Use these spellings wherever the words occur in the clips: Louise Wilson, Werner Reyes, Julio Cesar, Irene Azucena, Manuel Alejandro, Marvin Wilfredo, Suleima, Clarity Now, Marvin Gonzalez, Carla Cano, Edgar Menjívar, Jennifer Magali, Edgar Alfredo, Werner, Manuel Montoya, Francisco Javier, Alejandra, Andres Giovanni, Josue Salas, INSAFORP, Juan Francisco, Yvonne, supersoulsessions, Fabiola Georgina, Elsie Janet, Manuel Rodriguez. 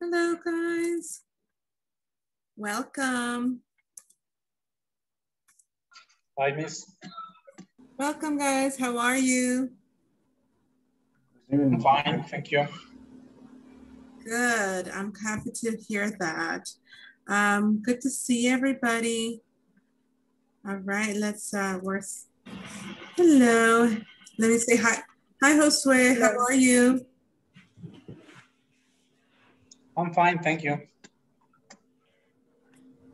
Hello, guys. Welcome. Hi, Miss. Welcome, guys. How are you? I'm fine, thank you. Good. I'm happy to hear that. Good to see everybody. All right, let's. Hello. Let me say hi. Hi, Josue. How are you? I'm fine, thank you.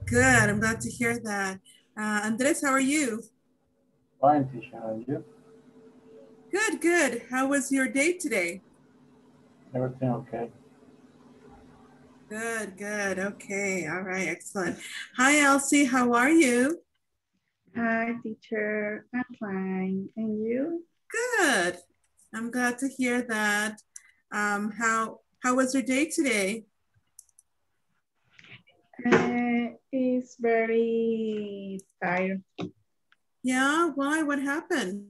Good. I'm glad to hear that. Andres, how are you? Fine, teacher. And you? Good, good. How was your day today? Everything okay. Good, good. Okay. All right. Excellent. Hi, Elsie. How are you? Hi, teacher. I'm fine. And you? Good. I'm glad to hear that. How was your day today? It's very tired. Yeah? Why? What happened?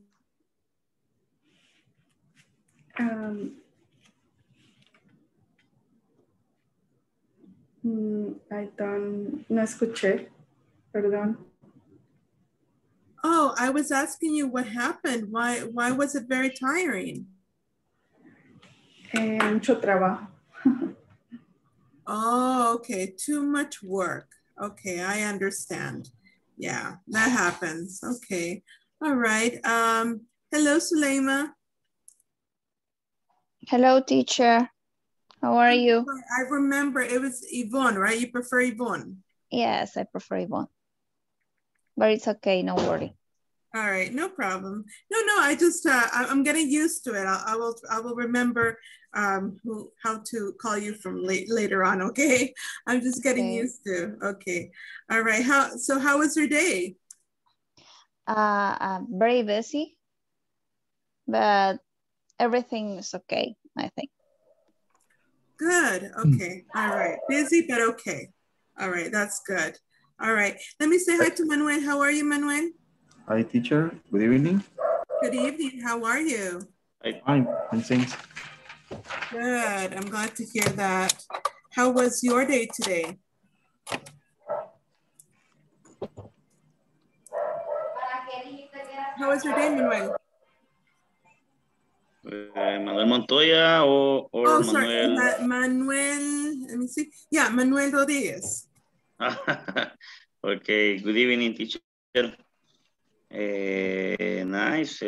No escuché. Perdón. Oh, I was asking you what happened. Why was it very tiring? Mucho trabajo. Oh, okay. Too much work. Okay, I understand. Yeah, that happens. Okay. All right. Hello, Suleima. Hello, teacher. How are you? I remember it was Yvonne, right? You prefer Yvonne? Yes, I prefer Yvonne. But it's okay, no worry. All right, no problem. No, I just, I'm getting used to it. I will remember how to call you from later on, okay? I'm just getting used to, okay. All right, so how was your day? Very busy, but everything is okay, I think. Good, okay, all right. Busy, but okay. All right, that's good. All right, let me say hi to Manuel. How are you, Manuel? Hi, teacher, good evening. Good evening, how are you? I'm fine. Good, I'm glad to hear that. How was your day today? How was your day, Manuel? Manuel Montoya or Manuel. Sorry. Manuel, let me see. Yeah, Manuel Rodriguez. Okay, good evening, teacher. Nice.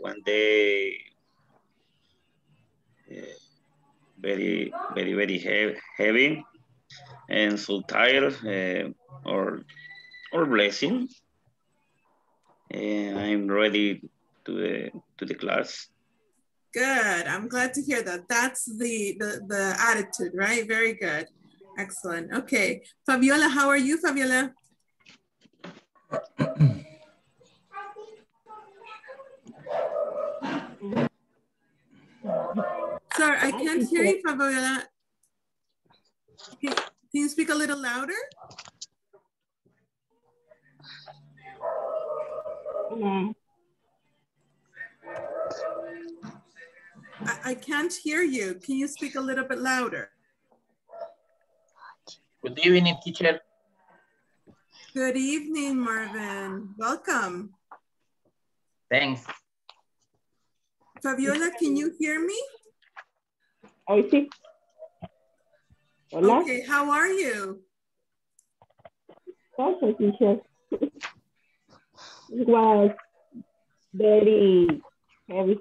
One day, very, very, very heavy, and so tired or blessing. And I'm ready to the class. Good. I'm glad to hear that. That's the attitude, right? Very good. Excellent. Okay. Fabiola, how are you, Fabiola? Sorry, I can't hear you, Fabiola. Can you speak a little louder? Yeah. I can't hear you. Can you speak a little bit louder? Good evening, teacher. Good evening, Marvin. Welcome. Thanks. Fabiola, can you hear me? I see. Hola. Okay, how are you? Perfect, teacher. It was very heavy.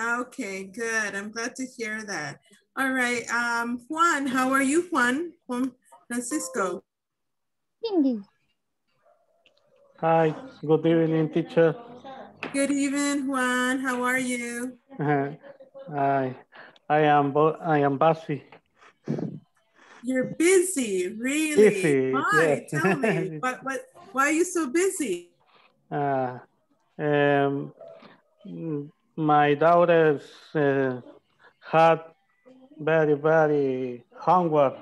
Okay, good. I'm glad to hear that. All right, Juan, how are you, Juan? Juan Francisco. Hi, good evening, teacher. Good evening, Juan. How are you? I am busy. You're busy, really? Busy, why? Yes. Tell me. Why are you so busy? My daughter's had very, very homework.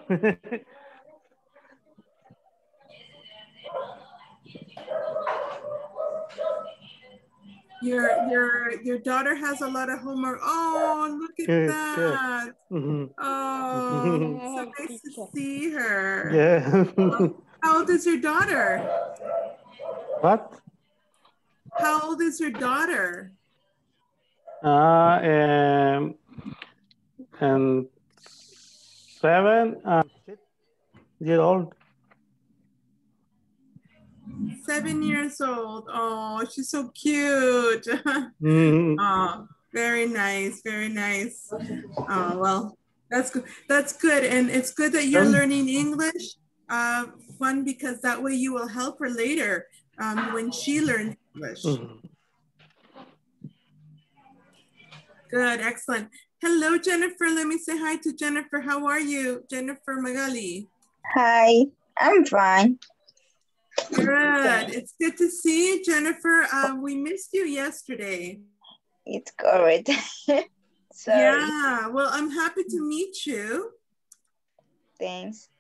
Your daughter has a lot of homework. Oh, look at good, that. Good. Mm-hmm. Oh, so nice to see her. Yeah. How old is your daughter? What? How old is your daughter? And 7 years old. 7 years old. Oh, she's so cute. Mm-hmm. Oh, very nice, very nice. Oh, well, that's good. That's good. And it's good that you're learning English, Juan, because that way you will help her later when she learns English. Mm-hmm. Good, excellent. Hello, Jennifer. Let me say hi to Jennifer. How are you, Jennifer Magali? Hi, I'm fine. Good. It's good to see you, Jennifer. We missed you yesterday. It's correct. Sorry. Yeah, well, I'm happy to meet you. Thanks.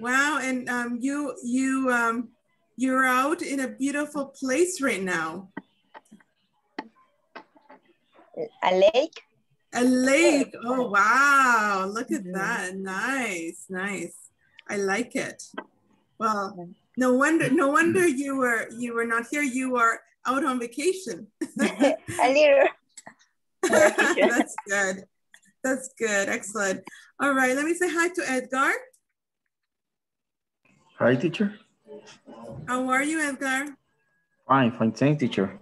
Wow, and you're out in a beautiful place right now. A lake? A lake. Oh, wow. Look at that. Nice, nice. I like it. Well, no wonder you were not here. You are out on vacation. A little. That's good. That's good. Excellent. All right. Let me say hi to Edgar. Hi, teacher. How are you, Edgar? Fine, fine. Thanks, teacher.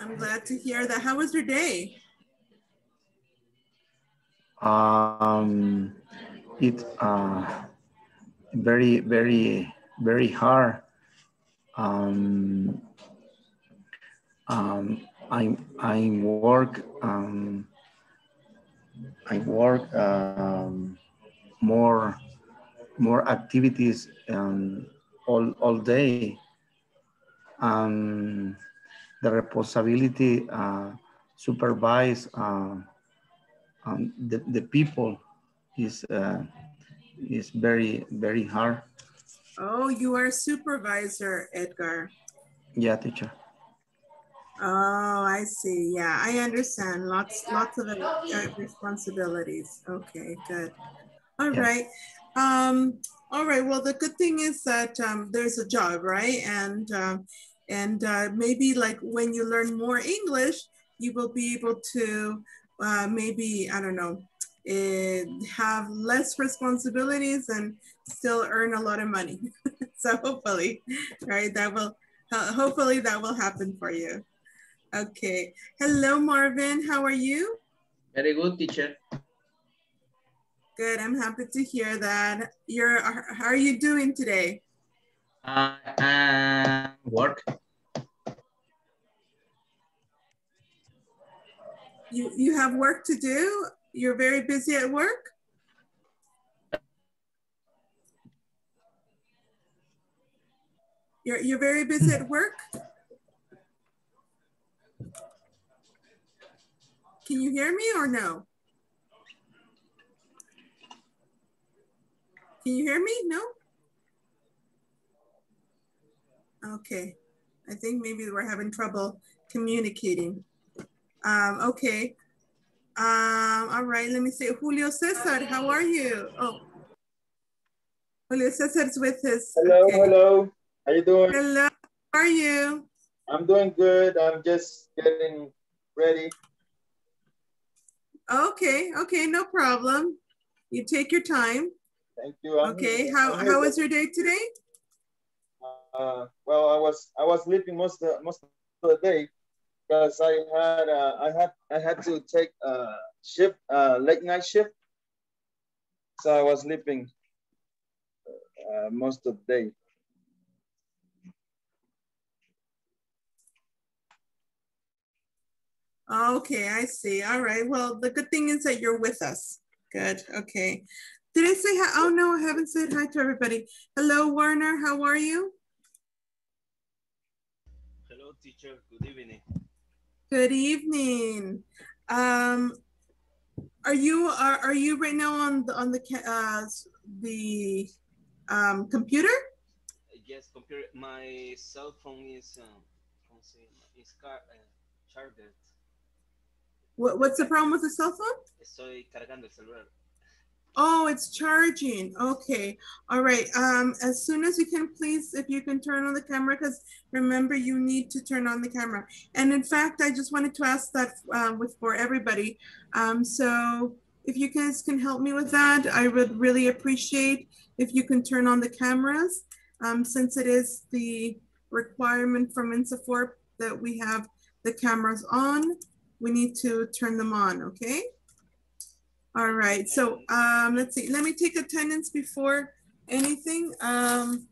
I'm glad to hear that. How was your day? Very, very, very hard. I work more activities all day. The responsibility supervise the people is very, very hard. Oh, you are a supervisor, Edgar. Yeah, teacher. Oh, I see. Yeah, I understand. Lots of responsibilities. Okay, good. All right. All right. Well, the good thing is that there's a job, right? And maybe like when you learn more English, you will be able to maybe, I don't know, have less responsibilities and still earn a lot of money. So hopefully, right, that will hopefully that will happen for you. Okay. Hello, Marvin. How are you? Very good, teacher. Good. I'm happy to hear that. How are you doing today? Work. You have work to do. You're very busy at work? You're very busy at work? Can you hear me or no? Can you hear me? No? Okay. I think maybe we're having trouble communicating. Okay. All right, let me see. Julio Cesar, how are you? Oh, Julio Cesar's with his. Hello, okay. Hello. How you doing? Hello, how are you? I'm doing good. I'm just getting ready. Okay, okay, no problem. You take your time. Thank you. Okay, how was your day today? Well, I was sleeping most of the day. Because I had to take a shift, late night shift, so I was sleeping most of the day. Okay, I see. All right. Well, the good thing is that you're with us. Good. Okay. Did I say hi? Oh no, I haven't said hi to everybody. Hello, Werner. How are you? Hello, teacher. Good evening. Good evening. Are you right now on the computer? Yes, computer. My cell phone is charged. What's the problem with the cell phone? Estoy cargando el celular. Oh, it's charging. Okay. All right. As soon as you can, please, if you can turn on the camera, because remember, you need to turn on the camera. And in fact, I just wanted to ask that for everybody. So if you guys can help me with that, I would really appreciate if you can turn on the cameras, since it is the requirement from INSAFORP that we have the cameras on, we need to turn them on, okay? All right, so let's see. Let me take attendance before anything. Okay,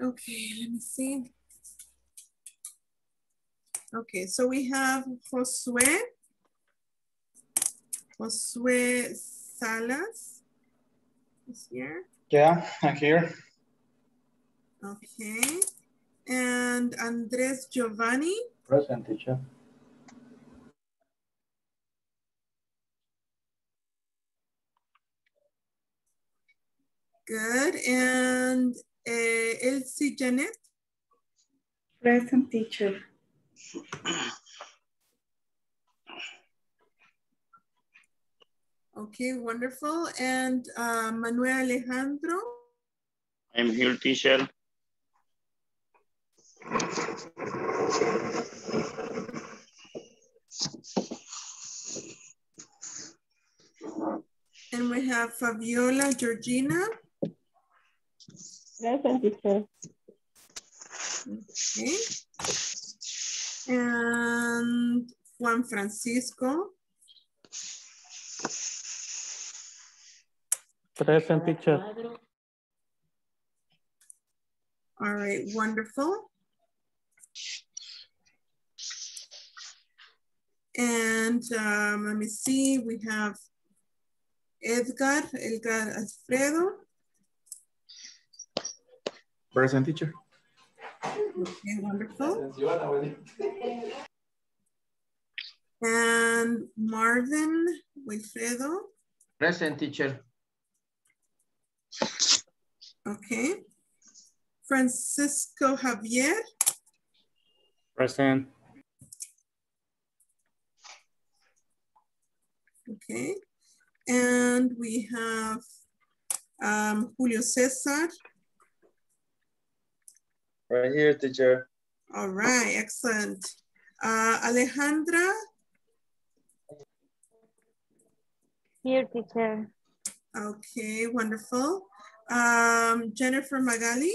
let me see. Okay, so we have Josue Salas is here. Yeah, I'm here. Okay, and Andres Giovanni. Present, teacher. Good, and Elsie Janet? Present, teacher. Okay, wonderful. And Manuel Alejandro? I'm here, teacher. And we have Fabiola Georgina. Present, teacher. Okay. And Juan Francisco. Present, teacher. All right, wonderful. And let me see, we have Edgar Alfredo. Present, teacher. Okay, wonderful. And Marvin Wilfredo. Present, teacher. Okay. Francisco Javier. Present. Okay. And we have Julio Cesar. Right here, teacher. All right, excellent. Alejandra? Here, teacher. Okay, wonderful. Jennifer Magali?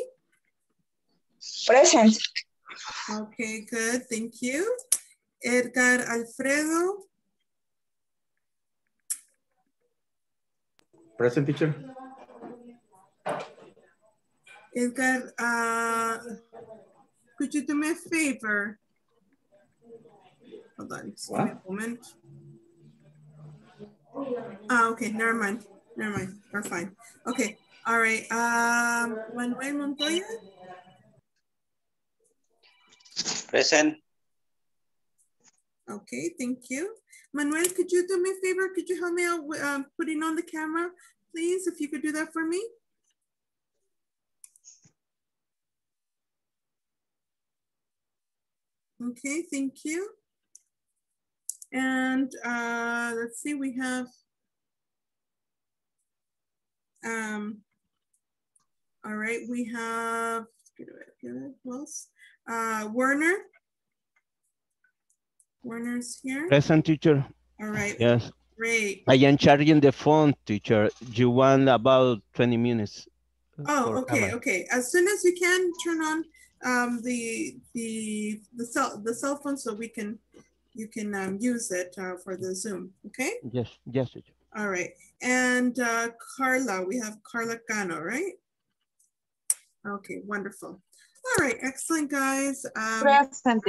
Present. Okay, good, thank you. Edgar Alfredo? Present, teacher. Edgar, could you do me a favor? Hold on, just give me a moment. Oh, okay, never mind. Never mind. We're fine. Okay, all right. Manuel Montoya? Present. Okay, thank you. Manuel, could you do me a favor? Could you help me out with putting on the camera, please, if you could do that for me? Okay, thank you. And let's see, we have all right, we have Werner. Werner's here. Present, teacher. All right. Yes. Great. I am charging the phone, teacher. You want about 20 minutes. Oh, okay, camera. Okay. As soon as you can, turn on the cell phone so we can use it for the Zoom. Okay. Yes. Yes. Teacher. All right. And Carla, we have Carla Cano, right? Okay. Wonderful. All right. Excellent, guys. Present.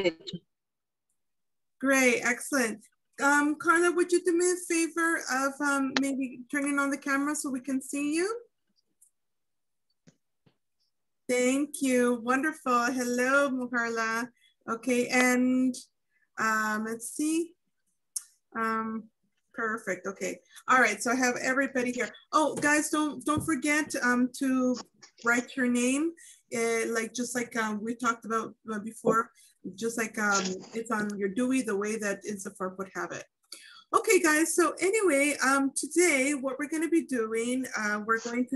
Great. Excellent. Carla, would you do me a favor of maybe turning on the camera so we can see you? Thank you. Wonderful. Hello, Carla. Okay, and let's see. Perfect. Okay. All right. So I have everybody here. Oh, guys, don't forget to write your name. Like just like we talked about before, just like it's on your DUI, the way that INSAFORP would have it. Okay, guys. So anyway, today what we're going to be doing, we're going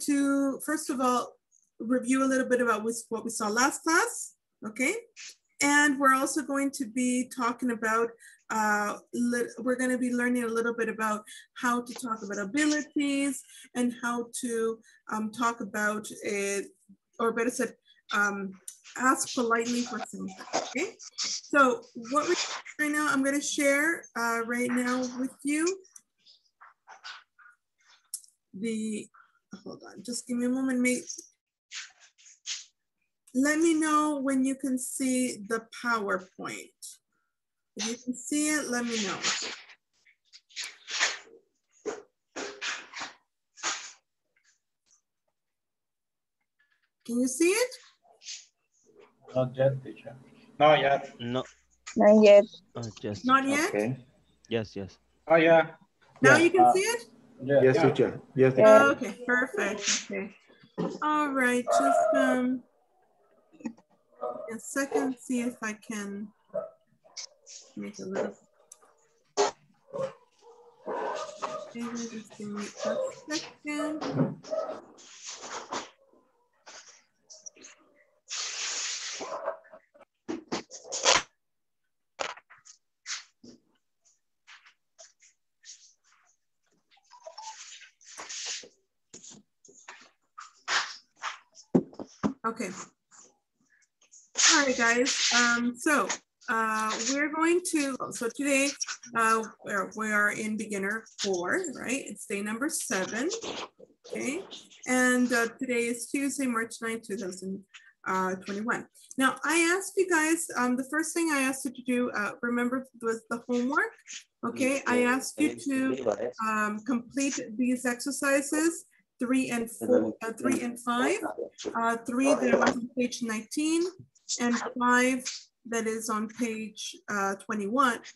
to first of all review a little bit about what we saw last class. Okay. And we're also going to be talking about, we're going to be learning a little bit about how to talk about abilities and how to talk about, or better said, ask politely for something, okay? So what we're doing right now, I'm going to share right now with you the, hold on, just give me a moment, mate. Let me know when you can see the PowerPoint. If you can see it, let me know. Can you see it? Not yet, teacher. Not yet. No. Not yet. Yes. Not yet? Okay. Yes, yes. Oh, yeah. Now you can see it? Yes, yes, teacher. Yes, teacher. Oh, okay, perfect. Okay. All right, just... a second, see if I can make a little. Maybe just give me a second. Okay. All right, guys, so today we are in beginner 4, right? It's day number 7, okay? And today is Tuesday, March 9, 2021. Now, I asked you guys, the first thing I asked you to do, remember, was the homework, okay? I asked you to complete these exercises, 3 and 5. 3 that was on page 19. And 5 that is on page 20. And what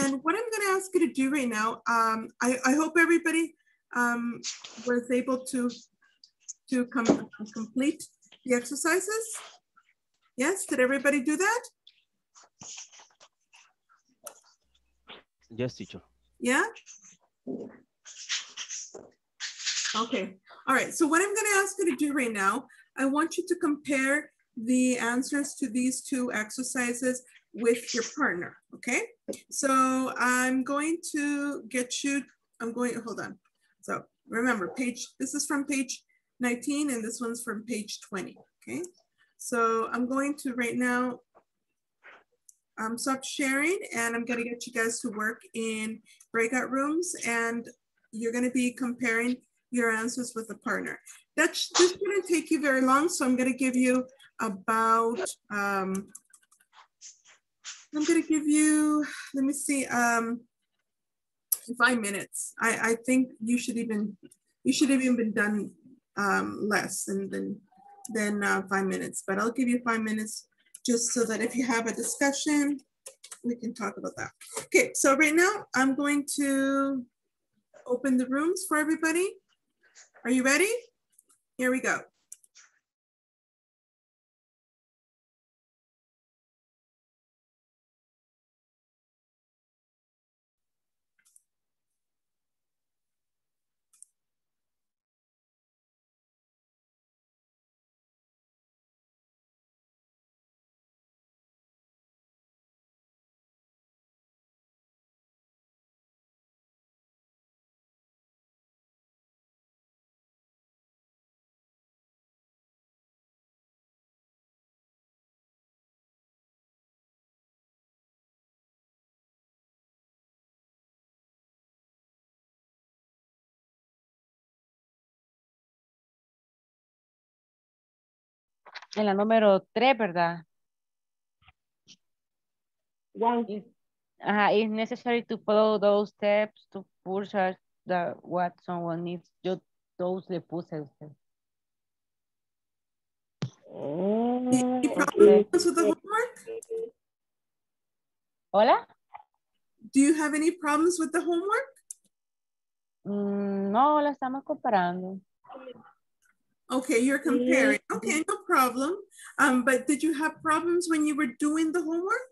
I'm going to ask you to do right now, I hope everybody was able to complete the exercises. Yes, did everybody do that? Yes, teacher. Yeah? Okay. All right. So what I'm going to ask you to do right now, I want you to compare the answers to these 2 exercises with your partner, okay? So I'm going to get you, hold on. So remember, this is from page 19 and this one's from page 20, okay? So I'm going to right now stop sharing and I'm gonna get you guys to work in breakout rooms and you're gonna be comparing your answers with a partner. This shouldn't take you very long, so I'm going to give you about, let me see, 5 minutes. I think you should have even been done less than 5 minutes, but I'll give you 5 minutes just so that if you have a discussion, we can talk about that. Okay, so right now I'm going to open the rooms for everybody. Are you ready? Here we go. En la número 3, ¿verdad? It's necessary to follow those steps to purchase what someone needs. Those the puzzles. Oh, okay. With the homework? Hola? Do you have any problems with the homework? No, lo estamos comparando. Okay, you're comparing. Okay, no problem. But did you have problems when you were doing the homework?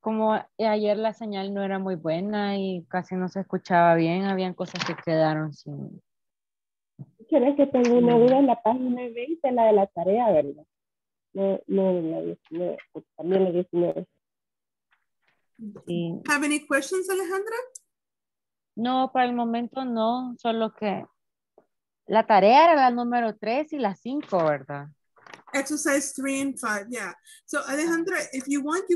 Como ayer la señal no era muy buena y casi no se escuchaba bien, habían cosas que quedaron sin... ¿Quieres que tenga una duda en la página 20, la de la tarea, verdad? No, la 19, también la 19. Sí. ¿Have any questions, Alejandra? No, para el momento no, solo que la tarea era la número 3 y la 5, ¿verdad? Exercise 3 and 5, yeah. So Alejandra, if you want,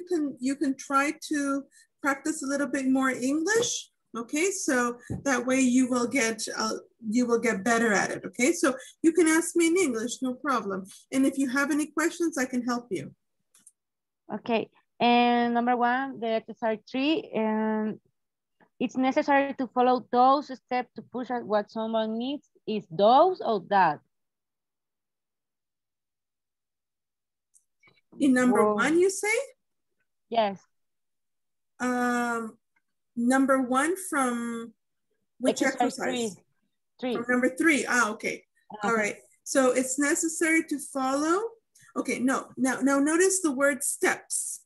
you can try to practice a little bit more English. Okay, so that way you will get better at it. Okay, so you can ask me in English, no problem. And if you have any questions, I can help you. Okay, and number one, the exercise 3, and it's necessary to follow those steps to push at what someone needs. Is those or that? In number one, you say? Yes. Number one from which exercise? Three. From number 3. Ah, okay. All right. So it's necessary to follow. Okay, no. Now notice the word steps.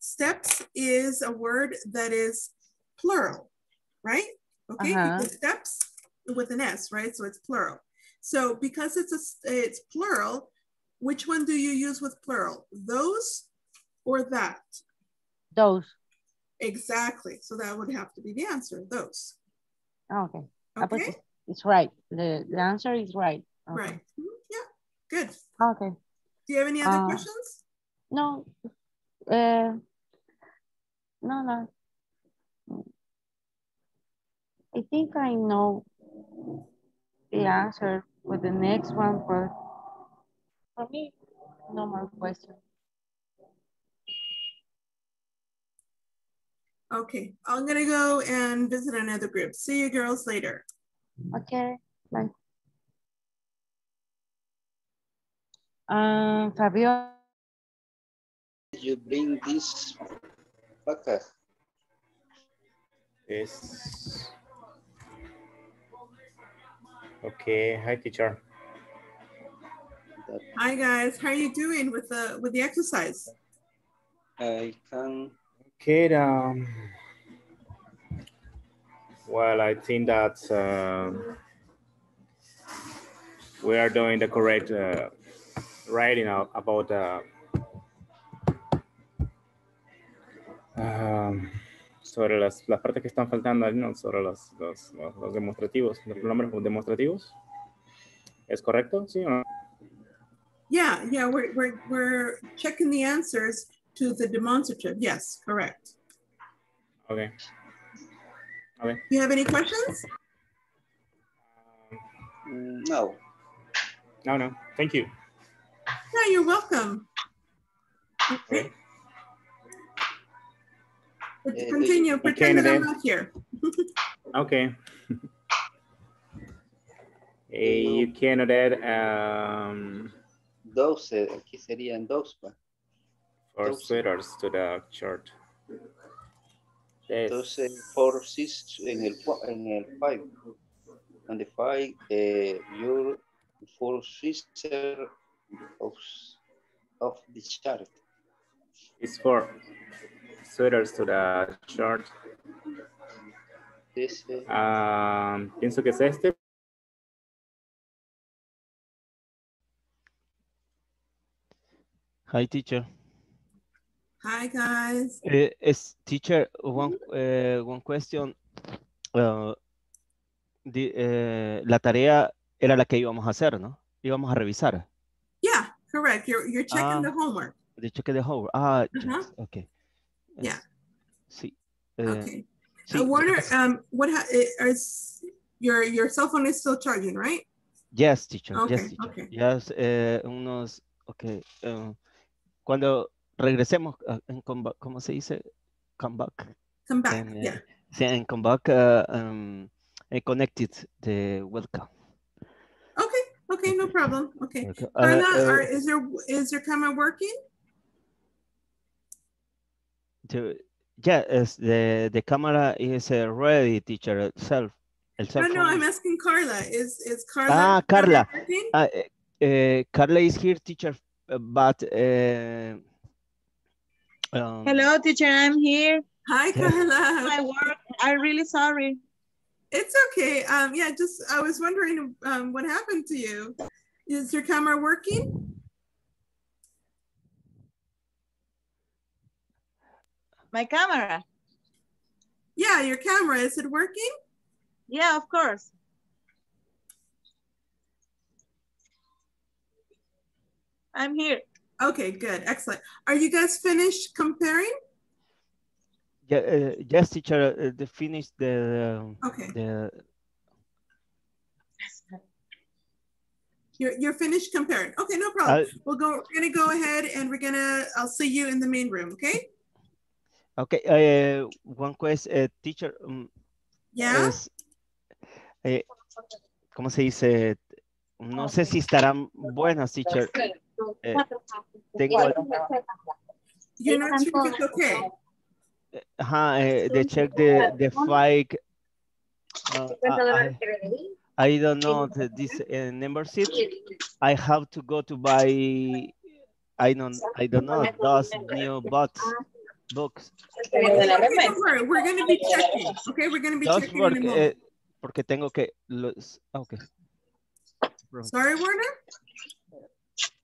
Steps is a word that is plural, right? Okay, because steps with an S, right? So it's plural. So because it's plural, which one do you use with plural? Those or that? Those. Exactly. So that would have to be the answer, those. Okay. Okay. It's right. The answer is right. Okay. Right. Yeah. Good. Okay. Do you have any other questions? No. No. I think I know the answer with the next one, but for me, no more questions. Okay, I'm gonna go and visit another group. See you girls later. Okay, bye. Fabio. You bring this podcast? Yes. Okay, hi teacher. Hi guys, how are you doing with the exercise? I can. Okay, well, I think that we are doing the correct writing about sobre las partes que están faltando, ¿no? Sobre los demostrativos, los nombres demostrativos. ¿Es correcto? ¿Sí o no? Yeah, we're checking the answers to the demonstrative. Yes, correct. Okay. Do you have any questions? No. No. Thank you. Yeah, you're welcome. Okay. Let's continue. Pretend that I'm not here. Okay. You can add those. Aquí serían dos. Or sweaters to the chart. Yes. Entonces, 4, 6 en el 5. And the 5, your 4 sisters of the chart. It's 4 sweaters to the chart. This is... pienso que es este. Hi, teacher. Hi guys. Teacher, one question. La tarea era la que íbamos a hacer, ¿no? Íbamos a revisar. Yeah, correct. You're checking the homework. They check the homework. Yes. Okay. Yeah. Sí. Okay. So Werner, what is your cell phone is still charging, right? Yes, teacher. Okay. Yes, teacher. Okay. Yes. Unos. Okay. Cuando regresemos, ¿cómo se dice? Come back. Come back, and, yeah. Sí, and come back, and connected the welcome. Okay, Okay, no problem. Okay. Carla, is your camera working? Yes, the camera is ready, teacher itself. No, I'm asking Carla. Is Carla? Ah, Carla. Carla is here, teacher, but. Hello, teacher. I'm here. Hi, Carla. My work. I'm really sorry. It's okay. Yeah, just I was wondering what happened to you. Is your camera working? My camera. Yeah, your camera. Is it working? Yeah, of course. I'm here. Okay, good, excellent. Are you guys finished comparing? Yeah, yes, teacher. They finished the. Okay. The... You're finished comparing. Okay, no problem. We're gonna go ahead, and I'll see you in the main room. Okay. Okay. One question, teacher. Yeah. ¿Cómo se dice? No sé si estarán buenas, teacher. Tengo... You're not sure if it's okay. They check the flight. I don't know this number seat. I have to go to buy. I don't know those new books. Okay, don't worry. We're gonna be checking. Okay, we're gonna be checking in a moment. Porque tengo que los. Okay. Sorry, Werner.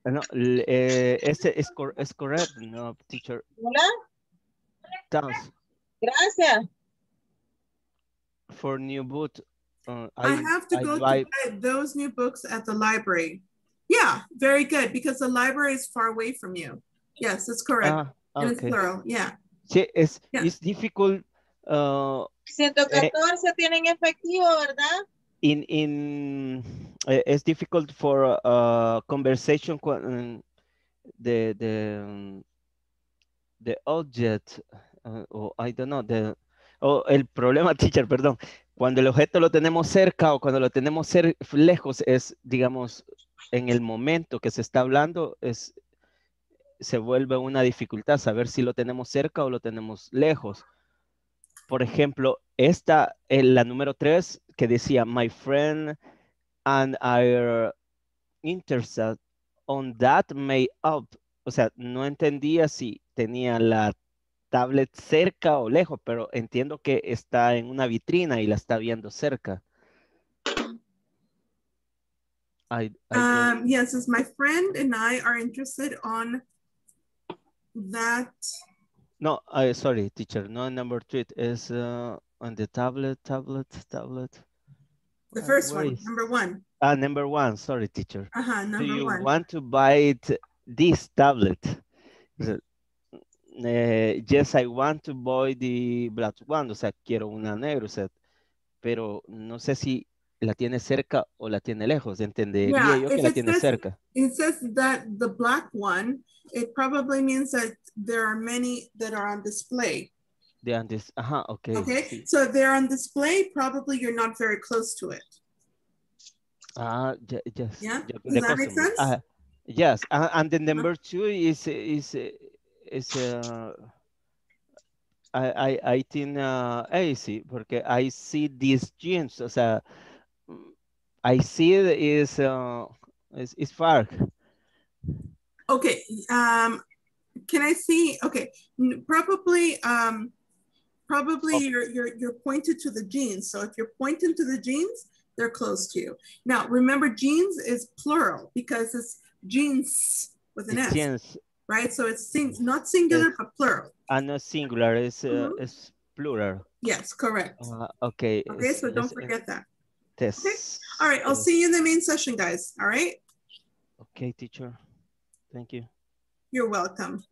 No, este es correct, no, teacher. Hola. Thanks. Gracias. For new book. I have to go to buy those new books at the library. Yeah, very good, because the library is far away from you. Yes, that's correct. Okay. And it's plural, yeah. Sí, it's difficult. 114 tienen efectivo, ¿verdad? It's difficult for conversation the object or I don't know el problema, teacher, perdón, cuando el objeto lo tenemos cerca o cuando lo tenemos lejos es, digamos, en el momento que se está hablando se vuelve una dificultad saber si lo tenemos cerca o lo tenemos lejos. Por ejemplo, esta es la número 3 que decía, my friend and I interested on that made up. O sea, no entendía si tenía la tablet cerca o lejos, pero entiendo que está en una vitrina y la está viendo cerca. Yes, it's my friend and I are interested on that. No, sorry, teacher. No, number 3 is on the tablet. The first one, number 1. Number 1. Sorry, teacher. Number 1. Do you want to buy this tablet? Yes, I want to buy the black one. O sea, quiero una negra. O sea, pero no sé si la tiene cerca o la tiene lejos. Entendería yo que la tiene cerca. It says that the black one. It probably means that there are many that are on display. They're on this. Okay. Okay. So if they're on display, probably you're not very close to it. Yes. Yeah. Does that make sense? Yes. And the number 2 is I think easy because I see these jeans. O sea, I see it is far. Okay, can I see? Okay, probably okay. You're pointed to the jeans. So if you're pointing to the jeans, they're close to you. Now, remember jeans is plural because it's jeans with an S, jeans. Right? So it's not singular, but plural. Not singular, it's plural. Yes, correct. Okay. Okay, so don't forget that. This. Okay, all right, I'll see you in the main session, guys, all right? Okay, teacher. Thank you. You're welcome.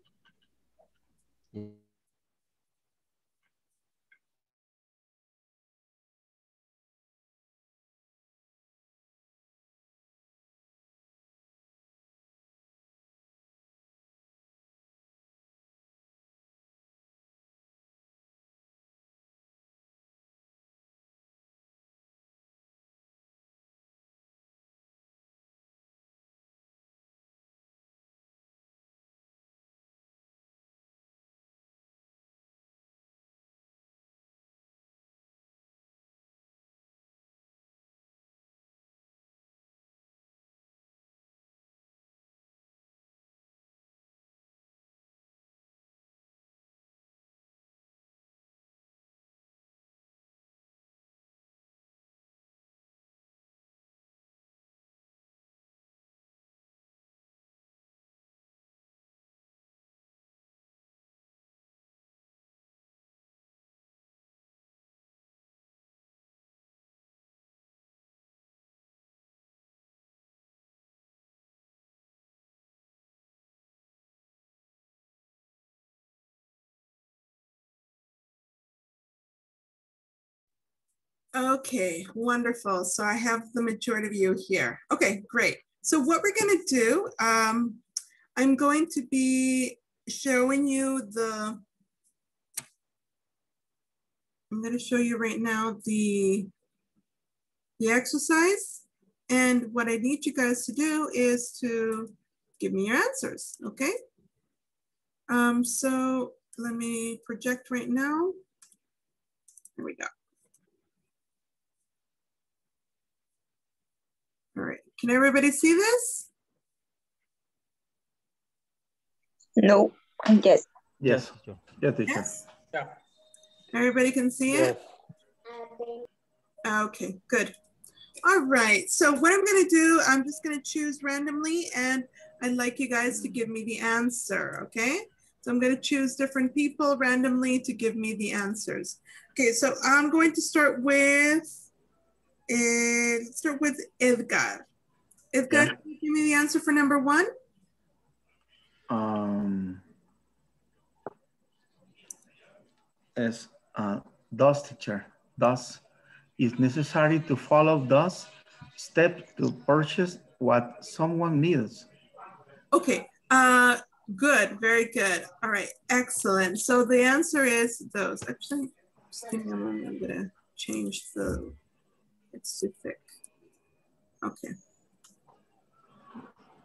Okay, wonderful. So I have the majority of you here. Okay, great. So what we're going to do, I'm going to be showing you the, I'm going to show you right now the exercise. And what I need you guys to do is to give me your answers, okay? So let me project right now. Here we go. All right, can everybody see this? No, yes. Yes, yeah, teacher. Yes? Yeah. Everybody can see it? Yeah. Okay, good. All right, so what I'm gonna do, I'm just gonna choose randomly and I'd like you guys to give me the answer, okay? So I'm gonna choose different people randomly to give me the answers. Okay, so I'm going to start with Edgar. Edgar, yeah. Can you give me the answer for number one? As does, teacher. Does is necessary to follow does step to purchase what someone needs. Okay. Good. Very good. All right. Excellent. So the answer is those. Actually, just give me a moment. I'm gonna change the. It's too thick. Okay.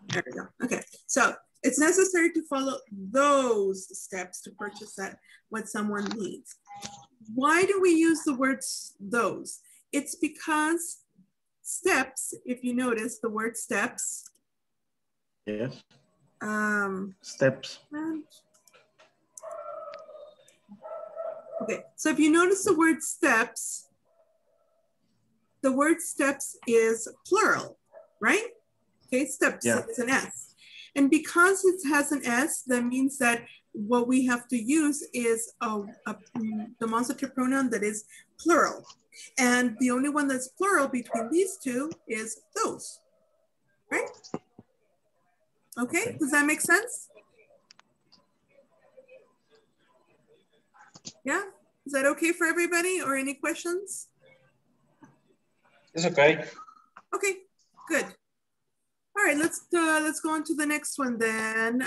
There we go. Okay. So it's necessary to follow those steps to purchase that what someone needs. Why do we use the words those? It's because steps, if you notice the word steps. Yes. Steps. Okay. So if you notice the word steps is plural, right? Okay, steps is an S. And because it has an S, that means that what we have to use is a demonstrative pronoun that is plural. And the only one that's plural between these two is those, right? Okay, does that make sense? Yeah, is that okay for everybody or any questions? It's okay. Okay, good. All right, let's go on to the next one then.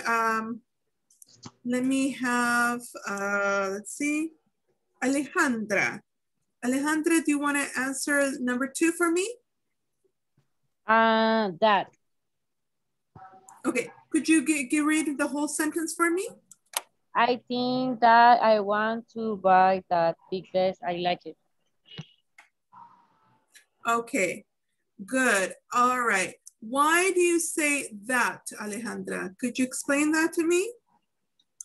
Let me have let's see, Alejandra. Alejandra, do you want to answer number two for me? That. Okay, could you read the whole sentence for me? I think that I want to buy that because I like it. Okay, good. All right. Why do you say that, Alejandra? Could you explain that to me?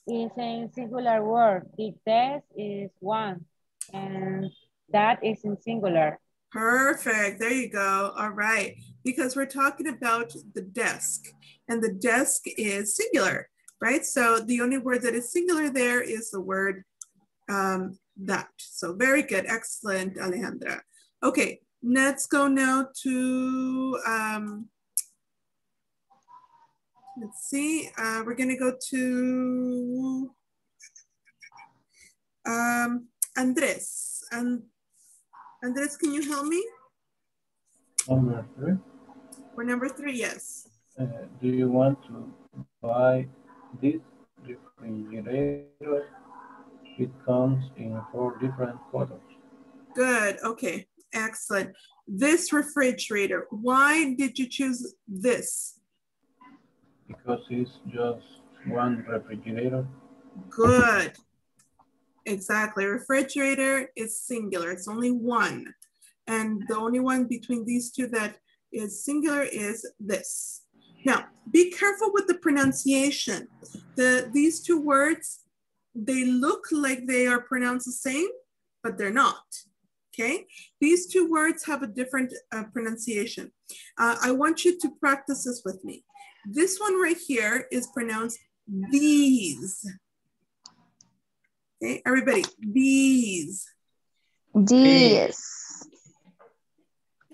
It's a singular word. Because is one, and that is in singular. Perfect. There you go. All right. Because we're talking about the desk, and the desk is singular, right? So the only word that is singular there is the word that. So very good. Excellent, Alejandra. Okay. Let's go now to, let's see, we're going to go to Andres. Andres, can you help me? Number three? Or number three, yes. Do you want to buy this refrigerator? It comes in 4 different colors. Good, okay. Excellent. This refrigerator, why did you choose this? Because it's just one refrigerator. Good. Exactly. Refrigerator is singular. It's only one. And the only one between these two that is singular is this. Now, be careful with the pronunciation. These two words, they look like they are pronounced the same, but they're not. Okay, these two words have a different pronunciation. I want you to practice this with me. This one right here is pronounced these. Okay, everybody, these. These.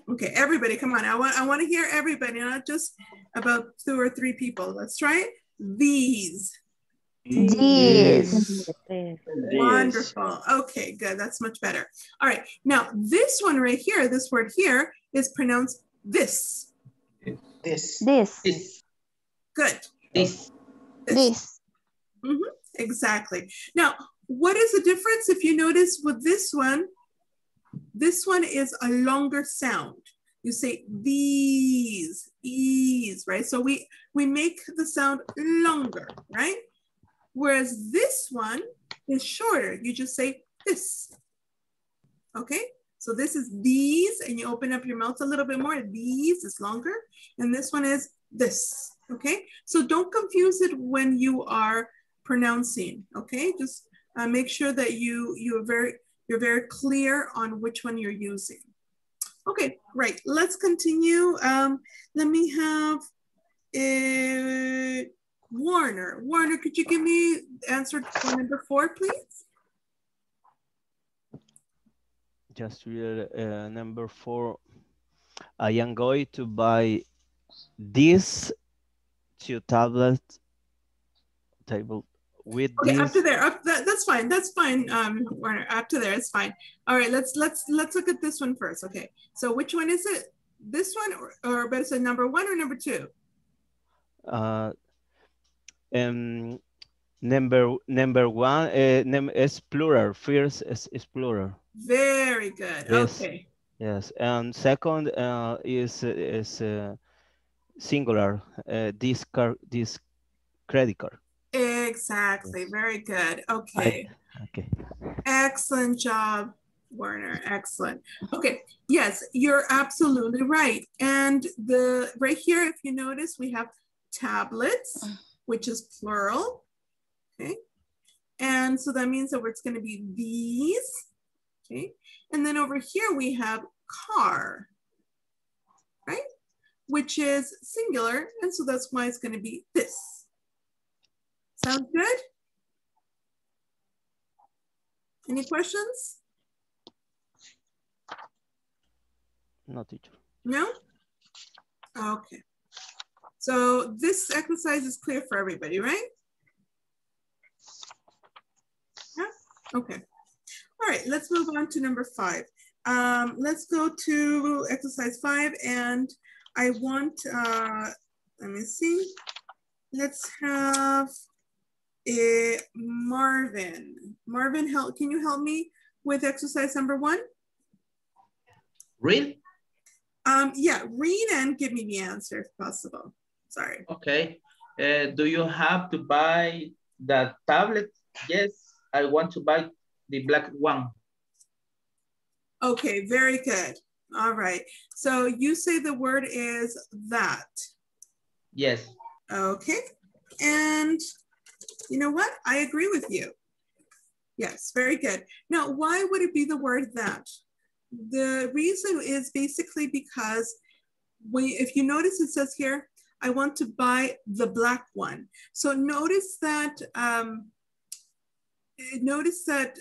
Okay, everybody, come on. I want to hear everybody, not just about 2 or 3 people. Let's try it. These. Yes. Wonderful. Okay, good. That's much better. All right. Now, this one right here, this word here is pronounced this. This. This. This. Good. This. This. This. Mm-hmm. Exactly. Now, what is the difference? If you notice with this one is a longer sound. You say these, ease, right? So we make the sound longer, right? Whereas this one is shorter. You just say this, okay? So this is these, and you open up your mouth a little bit more. These is longer, and this one is this, okay? So don't confuse it when you are pronouncing, okay? Just make sure that you're very clear on which one you're using. Okay, right, let's continue. Let me have Werner. Werner, could you give me answer to number 4, please? Just read number 4. I am going to buy these 2 tablets with okay, these. After there, that's fine, Werner. After there, it's fine. All right, let's look at this one first. Okay, so which one is it? This one, or better said, number 1 or number 2? Number 1 is plural. First is plural. Very good. Yes. Okay. Yes, and second is singular. This credit card. Exactly. Very good. Okay. Okay. Excellent job, Werner. Excellent. Okay. Yes, you're absolutely right. And the right here, if you notice, we have tablets, which is plural. Okay. And so that means that it's going to be these. Okay. And then over here we have car, right? Which is singular. And so that's why it's going to be this. Sound good? Any questions? No, teacher. No? Okay. So this exercise is clear for everybody, right? Yeah? Okay. All right, let's move on to number 5. Let's go to exercise 5, and I want, let me see. Let's have Marvin. Marvin, can you help me with exercise number 1? Read? Yeah, read and give me the answer if possible. Sorry. Okay. Do you have to buy the tablet? Yes, I want to buy the black one. Okay, very good. All right. So you say the word is that. Yes. Okay. And you know what? I agree with you. Yes, very good. Now, why would it be the word that? The reason is basically because if you notice it says here, I want to buy the black one. So notice that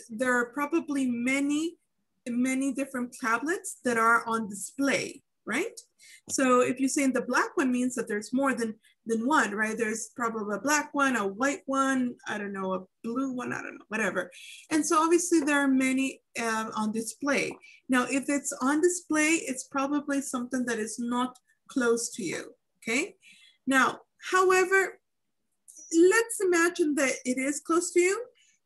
there are probably many, many different tablets that are on display, right? So if you're saying the black one means that there's more than one, right? There's probably a black one, a white one, I don't know, a blue one, I don't know, whatever. And so obviously there are many on display. Now, if it's on display, it's probably something that is not close to you, okay? Now, however, let's imagine that it is close to you.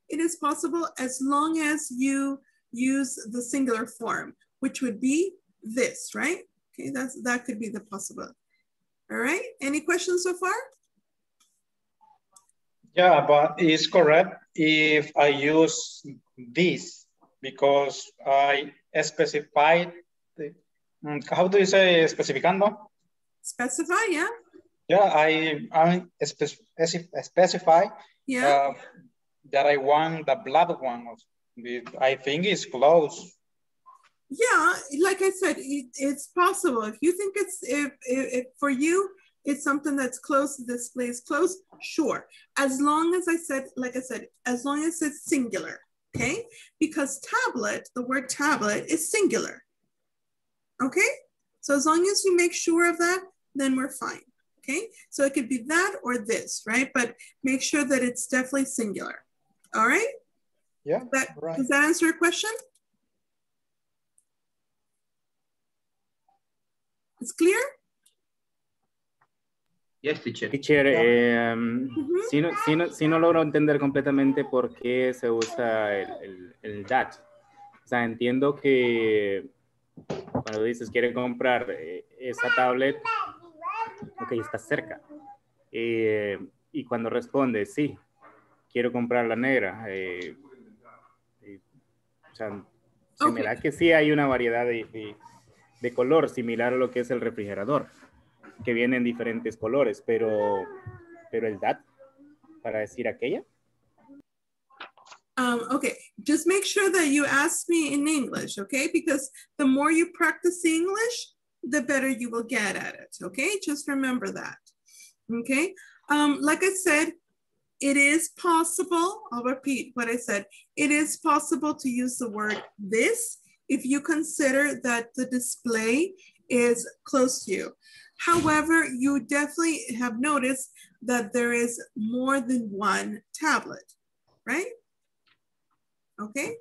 It is possible as long as you use the singular form, which would be this, right? Okay, that could be the possible. All right, any questions so far? Yeah, but it's correct if I use this because I specified, how do you say especificando? Specify, yeah. Yeah, I specify yeah. That I want the black one. I think it's close. Yeah, like I said, it's possible. If you think it's, if for you, it's something that's close, the display is close, sure. As long as as long as it's singular, okay? Because tablet, the word tablet is singular, okay? So as long as you make sure of that, then we're fine, okay? So it could be that or this, right? But make sure that it's definitely singular, all right? Yeah, right. Does that answer your question? It's clear? Yes, teacher. Teacher, yeah. si no logro entender completamente por qué se usa el that. O sea, entiendo que cuando dices quiere comprar esa tablet, ok, está cerca. Y cuando responde, sí, quiero comprar la negra. O sea, se okay. Me da que sí hay una variedad de color similar a lo que es el refrigerador, que viene en diferentes colores, pero el that, para decir aquella. Okay, just make sure that you ask me in English, okay? Because the more you practice English, the better you will get at it, okay? Just remember that, okay? Like I said, it is possible, I'll repeat what I said, it is possible to use the word this if you consider that the display is close to you. However, you definitely have noticed that there is more than one tablet, right? Okay,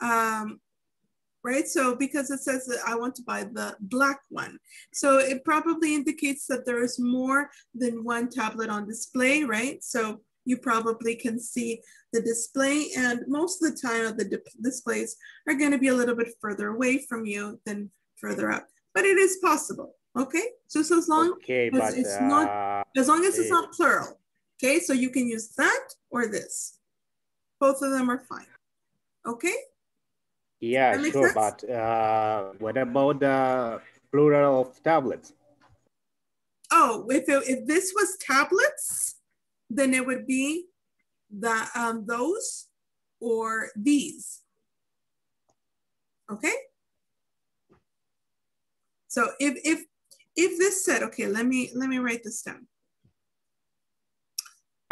right? So because it says that I want to buy the black one. So it probably indicates that there is more than one tablet on display, right? So you probably can see the display, and most of the time the displays are gonna be a little bit further away from you than further up, but it is possible. Okay, just as long as it's not, as long as it's not plural. Okay, so you can use that or this. Both of them are fine. Okay. Yeah, sure. But what about the plural of tablets? Oh, if this was tablets, then it would be the those or these. Okay. So if this said, okay, let me write this down.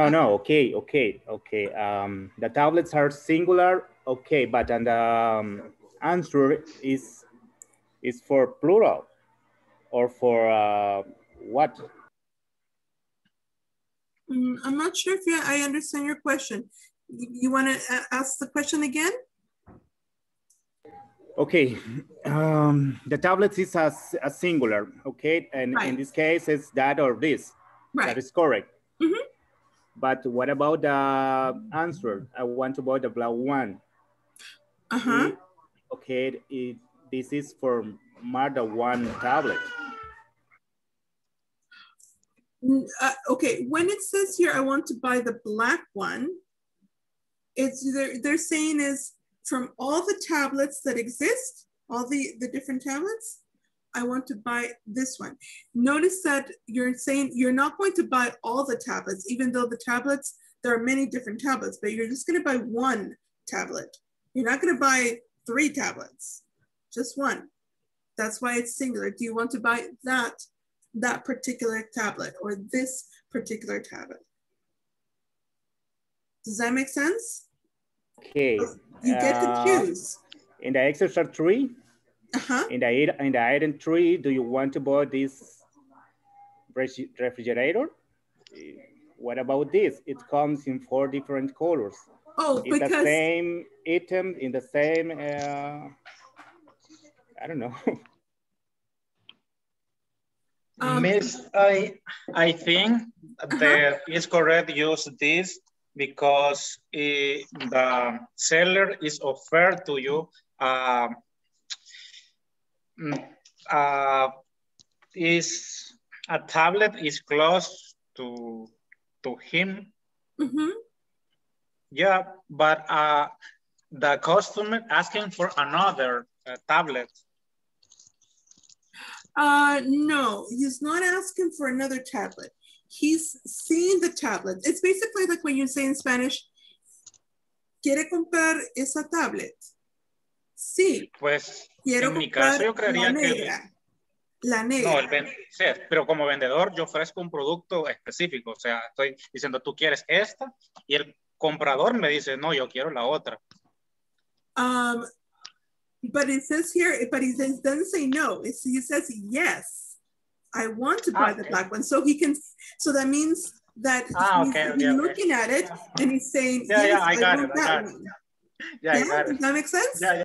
Oh no, okay. The tablets are singular, okay, but and answer is for plural or for what? I'm not sure if I understand your question. You want to ask the question again? Okay, the tablet is a singular, okay, and right. In this case, it's that or this. Right. That is correct. Mm-hmm. But what about the answer? I want to buy the black one. Uh-huh. Okay, this is for more than one tablet. Okay, when it says here, I want to buy the black one, it's they're saying is from all the tablets that exist, all the different tablets, I want to buy this one. Notice that you're saying you're not going to buy all the tablets, even though the tablets, there are many different tablets, but you're just gonna buy one tablet. You're not gonna buy three tablets, just one. That's why it's singular. Do you want to buy that particular tablet or this particular tablet? Does that make sense? Okay. You get to choose. In the exercise 3, uh-huh. In the item 3, do you want to buy this refrigerator? What about this? It comes in 4 different colors. Oh, it's because the same item in the same. I don't know. Miss, I think that is correct. Use this because the seller is offered to you. Is a tablet is close to him. Mm-hmm. Yeah, but the customer asking for another tablet. No, he's not asking for another tablet. He's seeing the tablet. It's basically like when you say in Spanish, ¿Quiere comprar esa tablet? Sí. Pues quiero en mi caso yo creería la negra. Que la negra. No, pero como vendedor yo ofrezco un producto específico, o sea, estoy diciendo tú quieres esta y el comprador me dice, no, yo quiero la otra. But it says here, but he doesn't say no, he says yes. I want to buy the black one. So he can, so that means that he's looking at it and he's saying, yes, I got it. Does that make sense? Yeah, yeah.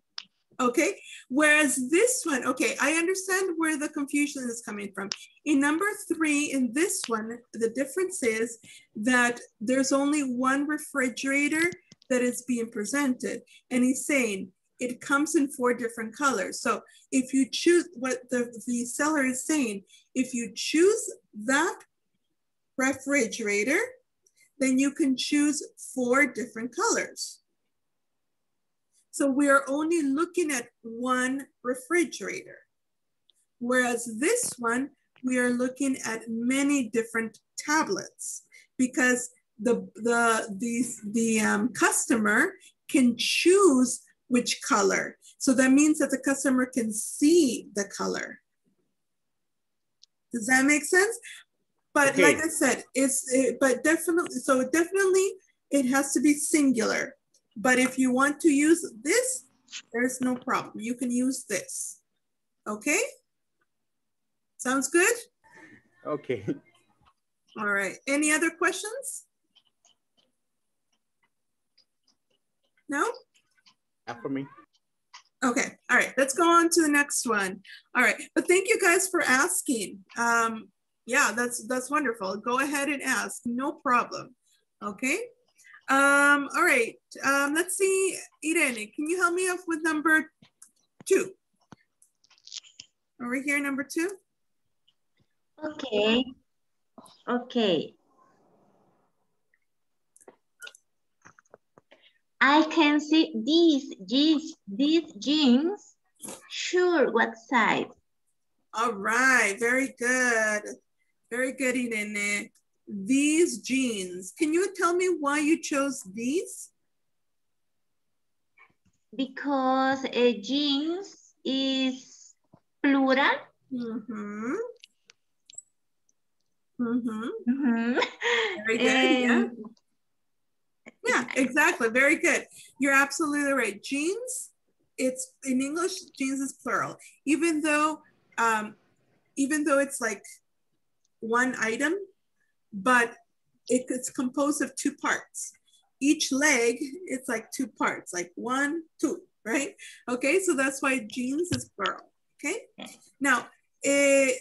Okay, whereas this one, okay, I understand where the confusion is coming from. In number 3, in this one, the difference is that there's only one refrigerator that is being presented. And he's saying it comes in 4 different colors. So if you choose, what the seller is saying, if you choose that refrigerator, then you can choose 4 different colors. So we are only looking at one refrigerator. Whereas this one, we are looking at many different tablets because the customer can choose which color. So that means that the customer can see the color. Does that make sense? But like I said, definitely it has to be singular. But if you want to use this, there's no problem. You can use this. Okay? Sounds good? Okay. All right. Any other questions? No? Not for me. Okay. All right. Let's go on to the next one. All right. But thank you guys for asking. Yeah, that's wonderful. Go ahead and ask. No problem. Okay? All right, let's see, Irene, can you help me up with number 2? Over here, number 2. Okay, okay. I can see these jeans. Sure, what size? All right, very good. Very good, Irene. These jeans. Can you tell me why you chose these? Because jeans is plural. Mm-hmm. Mm-hmm. Mm-hmm. Very good. Yeah, exactly. Very good. You're absolutely right. Jeans, it's in English, jeans is plural. Even though it's like one item, but it's composed of 2 parts. Each leg, it's like 2 parts, like 1, 2, right? Okay, so that's why jeans is plural, okay? Now,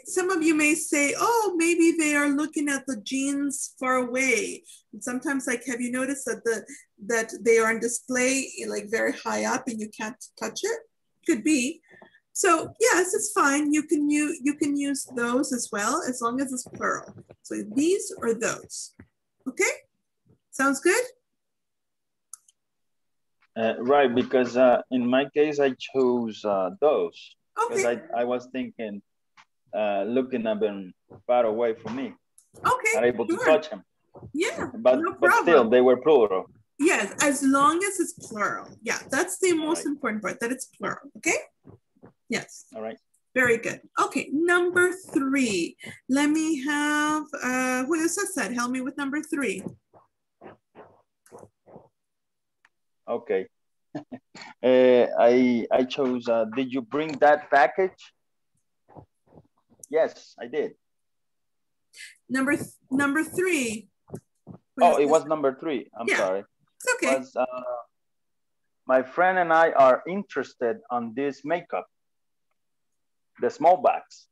some of you may say, oh, maybe they are looking at the jeans far away. And sometimes, like, have you noticed that they are on display like very high up and you can't touch it? Could be. So yes, it's fine. You can use those as well, as long as it's plural. So these or those. Okay, sounds good. Right, because in my case I chose those. Okay. Because I was thinking, looking at them far away from me. Okay. Not able to touch them. Yeah. But still, they were plural. Yes, as long as it's plural. Yeah, that's the most important part, that it's plural. Okay. Yes. All right. Very good. Okay, number 3. Let me have, Julio Cesar, help me with number 3. Okay. I chose, did you bring that package? Yes, I did. Number 3. Oh, it was number 3. I'm sorry. It's okay. It was, my friend and I are interested on this makeup. The small box.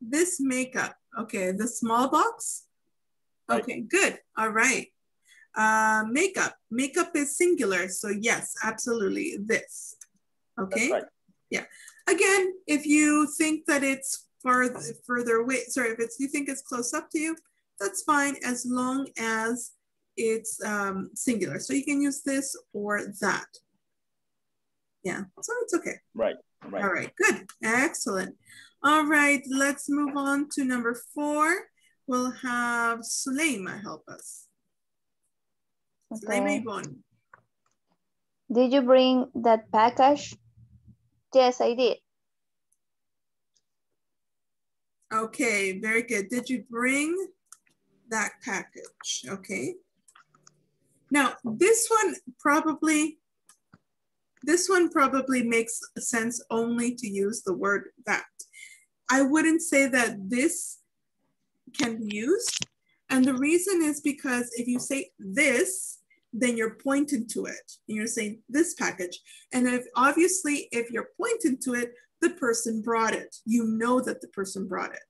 This makeup. Okay, the small box. Okay, good. All right. Makeup. Makeup is singular. So yes, absolutely. This. Okay. That's right. Yeah. Again, if you think that it's further away, sorry, if you think it's close up to you, that's fine as long as it's singular. So you can use this or that. Yeah. So it's okay. Right. Right. All right, good, excellent. All right, let's move on to number 4. We'll have Suleima help us. Okay. Suleima Yvonne. Did you bring that package? Yes, I did. Okay, very good. Did you bring that package? Okay. Now, this one probably makes sense only to use the word that. I wouldn't say that this can be used. And the reason is because if you say this, then you're pointing to it and you're saying this package. And if obviously, if you're pointing to it, the person brought it. You know that the person brought it.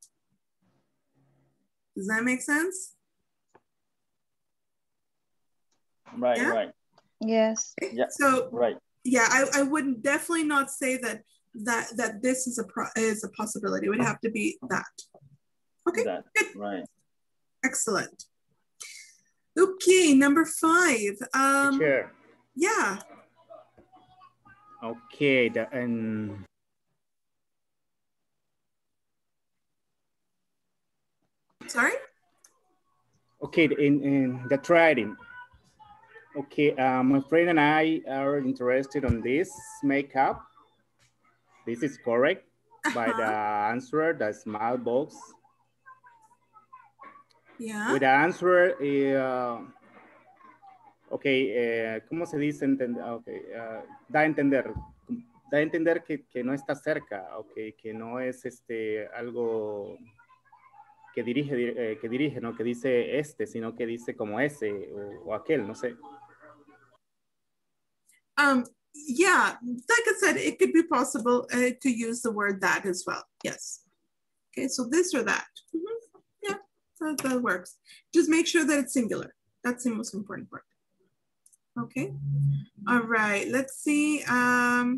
Does that make sense? Right, yeah? Right. Yes. Okay. Yeah. So, right. Yeah, I wouldn't definitely not say that this is a possibility. It would have to be that. Okay. That, good. Right. Excellent. Okay, number 5. Sure. Yeah. Okay. Sorry. Okay. In the trading. Okay, my friend and I are interested on this makeup. This is correct by the answer, the small box. Yeah. With the answer, okay, ¿cómo se dice? Okay, da a entender que no está cerca, okay, que no es algo que dirige, no que dice sino que dice como ese o aquel, no sé. Yeah, like I said, it could be possible to use the word that as well. Yes. Okay, so this or that. Mm-hmm. Yeah, that works. Just make sure that it's singular. That's the most important part. Okay. All right, let's see. Who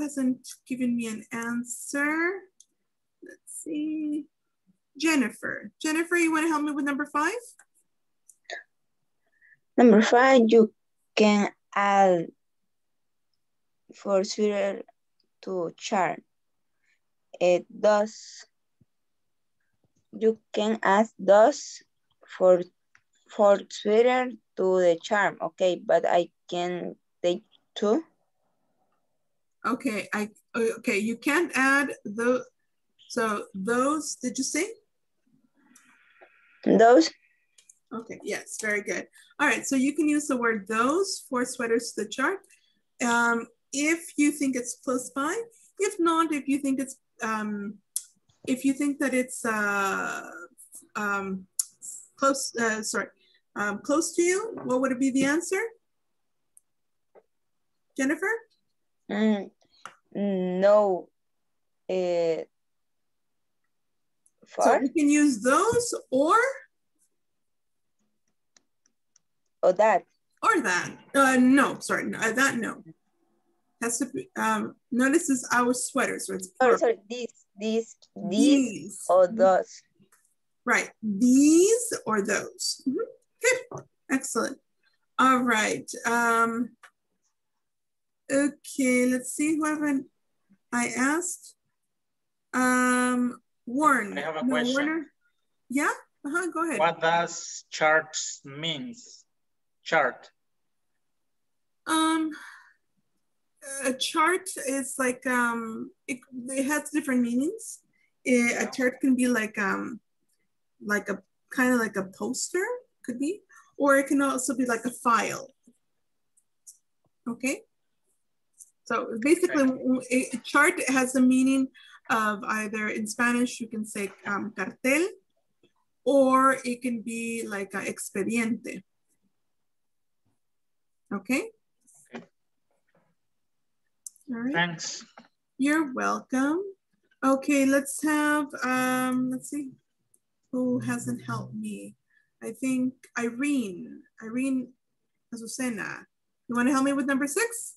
hasn't given me an answer? Let's see. Jennifer. Jennifer, you want to help me with number 5? Number 5, you can add for sweater to chart. It does. You can add those for sweater to the charm. Okay, but I can take 2. Okay, okay, you can't add those. So those, did you say? Those. Okay, yes, very good. All right, so you can use the word those for sweaters to the chart if you think it's close by. If not, if you think it's close to you, what would it be the answer, Jennifer? No. So you can use those or. Or that. Or that. No, sorry. No, that, no. Has to be, no, this is our sweater. So it's plural. Oh, sorry. These or those. Right. These or those. Mm-hmm. Good. Excellent. All right. Okay. Let's see. Who haven't I asked? Warren. I have a question. Warner? Yeah? Uh-huh. Go ahead. What does charts means? Chart. A chart is like it has different meanings. A chart can be like a kind of like a poster, could be, or it can also be like a file. Okay. So basically, okay. A chart has a meaning of either in Spanish you can say cartel, or it can be like an expediente. Okay. All right. Thanks. You're welcome. Okay, let's have, let's see, who hasn't helped me? I think Irene. Irene Azucena. You want to help me with number 6?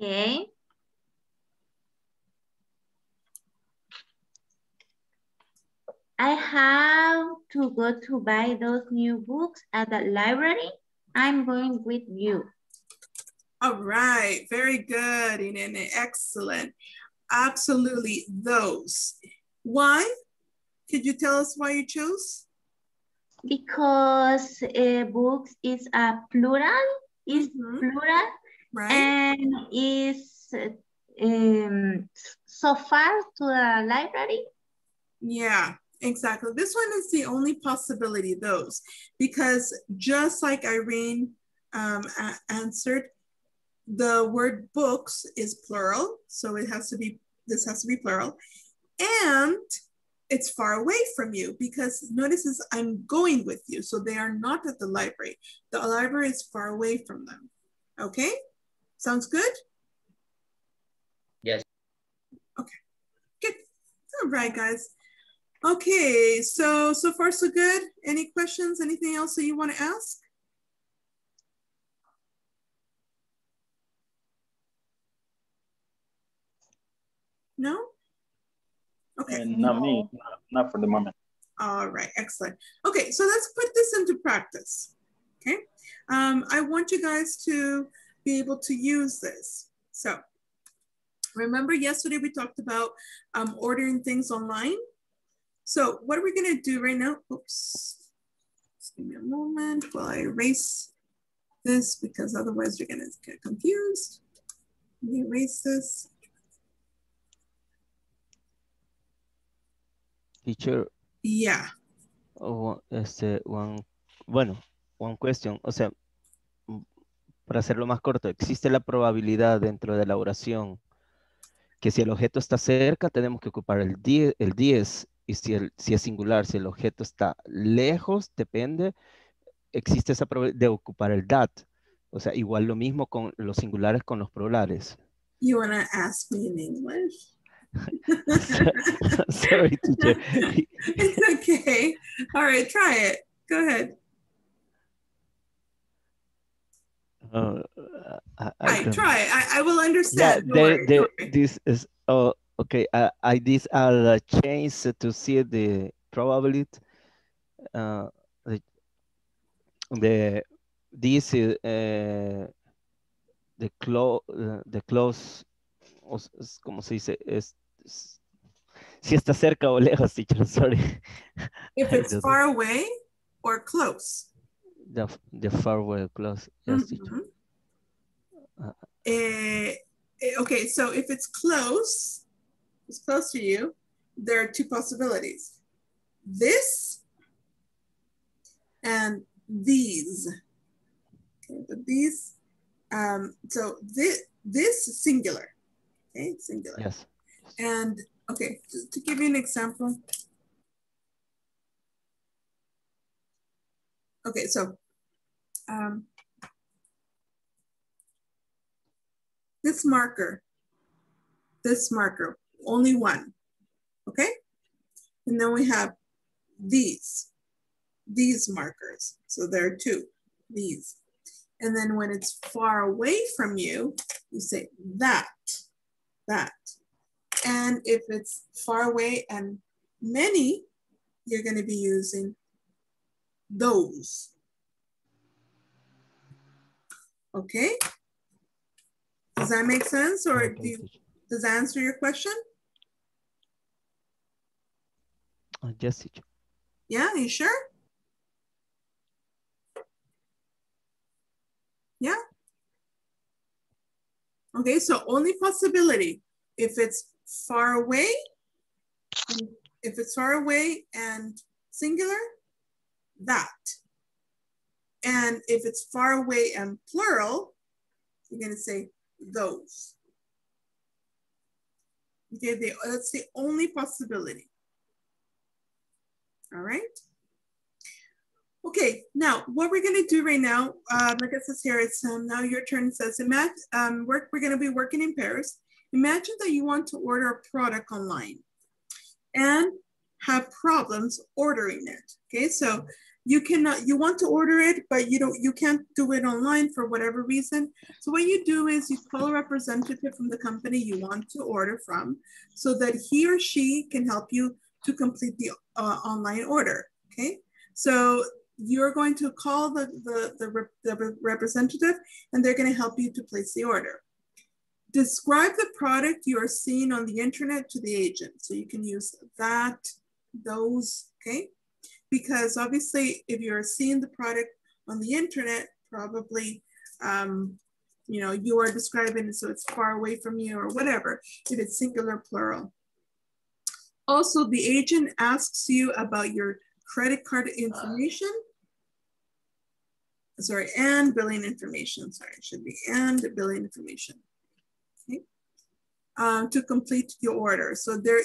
Okay. I have to go to buy those new books at the library. I'm going with you. All right, very good, Irene, excellent. Absolutely, those. Why? Could you tell us why you chose? Because books is a plural, is plural, right. And is so far to the library. Yeah. Exactly. This one is the only possibility, those, because just like Irene answered, The word books is plural, so it has to be, this has to be plural. And it's far away from you, because notices I'm going with you. So they are not at the library. The library is far away from them. Okay, sounds good? Yes. Okay, good. All right, guys. Okay, so far so good. Any questions, anything else that you want to ask? No? Okay. And not me, not for the moment. All right, excellent. Okay, so let's put this into practice, okay? I want you guys to be able to use this. So remember yesterday we talked about ordering things online. So what are we gonna do right now? Oops, just give me a moment while I erase this, because otherwise you're gonna get confused. Let me erase this. Teacher. Yeah. Oh, one question. O sea, para hacerlo más corto, existe la probabilidad dentro de la oración que si el objeto está cerca, tenemos que ocupar el 10, y si es singular, si el objeto está lejos, depende, existe esa probabilidad de ocupar el that. O sea, igual lo mismo con los singulares con los plurales. You wanna ask me in English? Sorry, teacher. It's okay. All right, try it. Go ahead. Try it. I will understand. Yeah, this is okay. These are a chance to see the probability. The close. ¿Cómo se dice? Es, si está cerca o lejos, teacher, sorry. If it's far away or close. The far away or close, yes, teacher. Okay, so if it's close to you, there are two possibilities. This and these. Okay, but these, so this is singular. Okay, singular. Yes. And okay, to give you an example. Okay, so this marker, only one. Okay, and then we have these markers. So there are two, these. And then when it's far away from you, you say that. And if it's far away and many, you're going to be using those. Okay? Does that make sense? Or does that answer your question? Yes, teacher. Yeah, you sure? Yeah? Okay, so only possibility if it's far away, and singular, that. And if it's far away and plural, you're gonna say those. Okay, that's the only possibility. All right. Okay, now what we're gonna do right now, like I said here, it's now your turn. It says, imagine, we're gonna be working in pairs. Imagine that you want to order a product online and have problems ordering it. Okay, so you want to order it, but you can't do it online for whatever reason. So what you do is you call a representative from the company you want to order from so that he or she can help you to complete the online order, okay? So you're going to call the representative and they're going to help you to place the order. Describe the product you are seeing on the internet to the agent. So you can use that, those, okay? Because obviously if you're seeing the product on the internet, probably, you are describing it, so it's far away from you or whatever, if it's singular, plural. Also, the agent asks you about your credit card information. sorry, and billing information. Sorry, it should be and billing information. Okay. To complete your order. So there,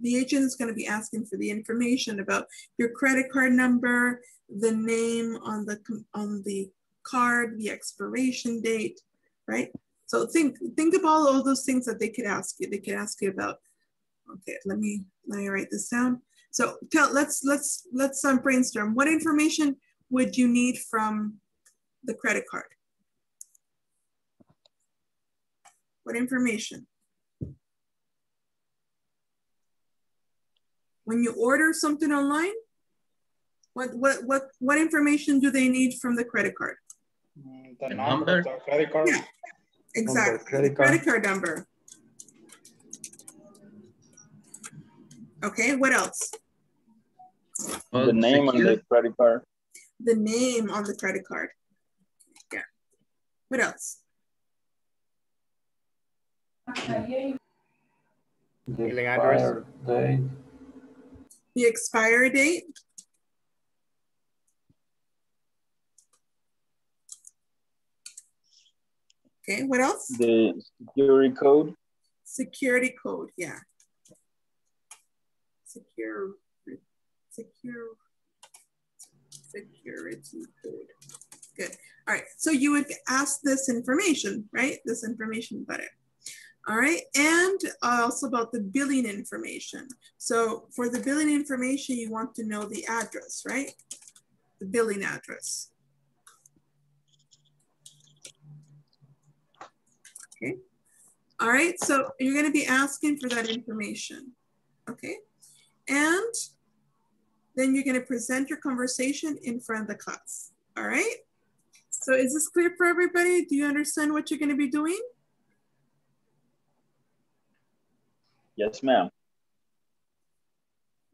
the agent is going to be asking for the information about your credit card number, the name on the card, the expiration date, right? So think of all of those things that they could ask you. They could ask you about. Okay, let me write this down. So let's brainstorm. What information would you need from the credit card? What information? When you order something online, what information do they need from the credit card? The number, the credit card. Yeah, exactly. Number, credit card number. Okay, what else? Well, the name on the credit card. The name on the credit card. Yeah. What else? The billing address. Date. The expiry date. Okay, what else? The security code. Security code, yeah. Security code. Good. All right. So you would ask this information, right? This information about it. All right. And also about the billing information. So for the billing information, you want to know the address, right? The billing address. Okay. All right. So you're going to be asking for that information. Okay. And then you're going to present your conversation in front of the class. All right. So is this clear for everybody? Do you understand what you're going to be doing? Yes, ma'am.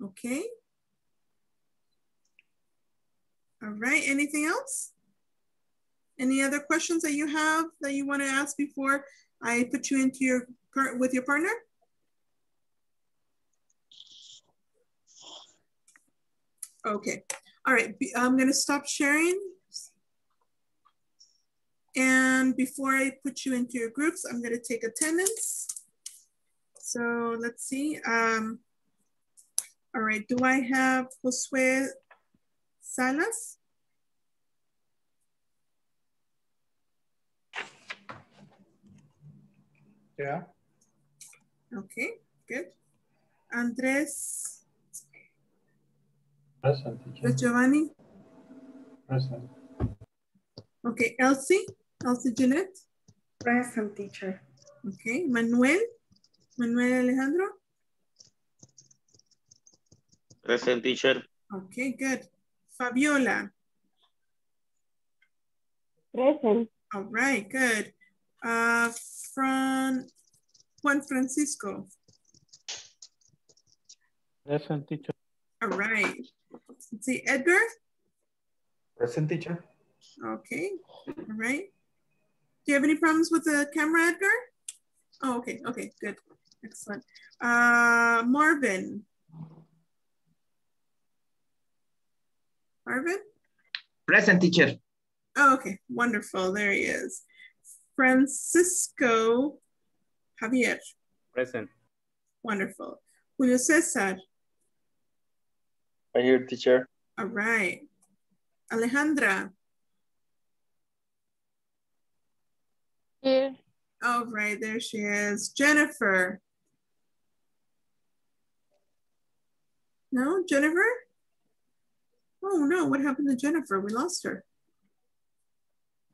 Okay. All right. Anything else? Any other questions that you have that you want to ask before I put you into your with your partner? Okay, all right, I'm gonna stop sharing. And before I put you into your groups, I'm gonna take attendance. So let's see. All right, do I have Josue Salas? Yeah. Okay, good. Andres. Present. Giovanni? Present. Okay, Elsie Janet? Present, teacher. Okay, Manuel Alejandro? Present, teacher. Okay, good. Fabiola? Present. All right, good. From Juan Francisco? Present, teacher. All right. Let's see, Edgar? Present, teacher. Okay, all right. Do you have any problems with the camera, Edgar? Oh, okay, okay, good, excellent. Marvin? Marvin? Present, teacher. Oh, okay, wonderful, there he is. Francisco Javier? Present. Wonderful. Julio Cesar? Right here, teacher. All right. Alejandra. Here. All right, there she is. Jennifer. No, Jennifer? Oh no, what happened to Jennifer? We lost her.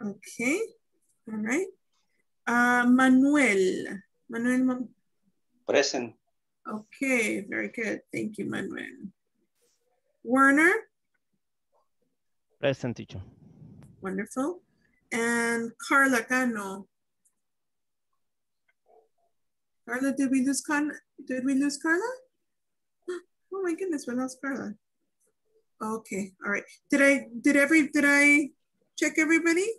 Okay, all right. Manuel. Present. Okay, very good. Thank you, Manuel. Werner? Present, teacher. Wonderful. And Carla Cano. Carla, did we lose Carla? Oh my goodness, we lost Carla. Okay, all right. Did I check everybody?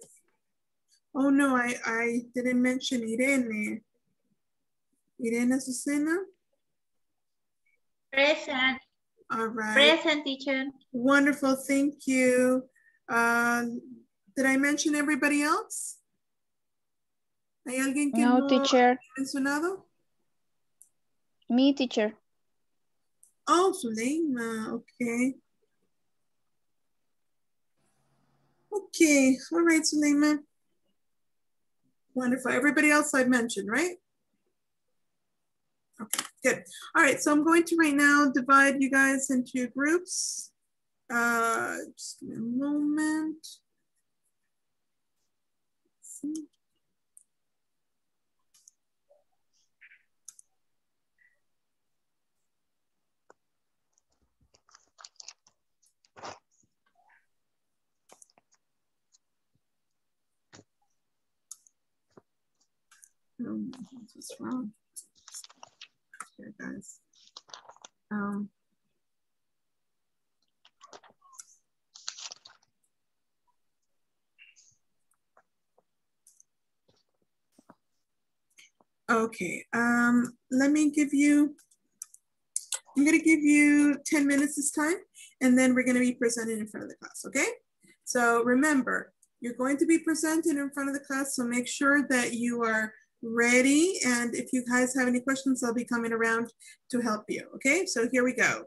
Oh no, I didn't mention Irene. Irene Azucena? Present. All right. Present, teacher. Wonderful, thank you. Did I mention everybody else? ¿Hay alguien que no, teacher. Haya mencionado? Me, teacher. Oh, Suleima, okay. Okay, all right, Suleima. Wonderful. Everybody else I've mentioned, right? Okay, good. All right, so I'm going to right now divide you guys into groups. Just give me a moment. Let's see. What's wrong? Here, guys. Okay. Let me give you. I'm gonna give you 10 minutes this time, and then we're gonna be presenting in front of the class. Okay. So remember, you're going to be presented in front of the class. So make sure that you are ready, and if you guys have any questions, I'll be coming around to help you. Okay, so here we go.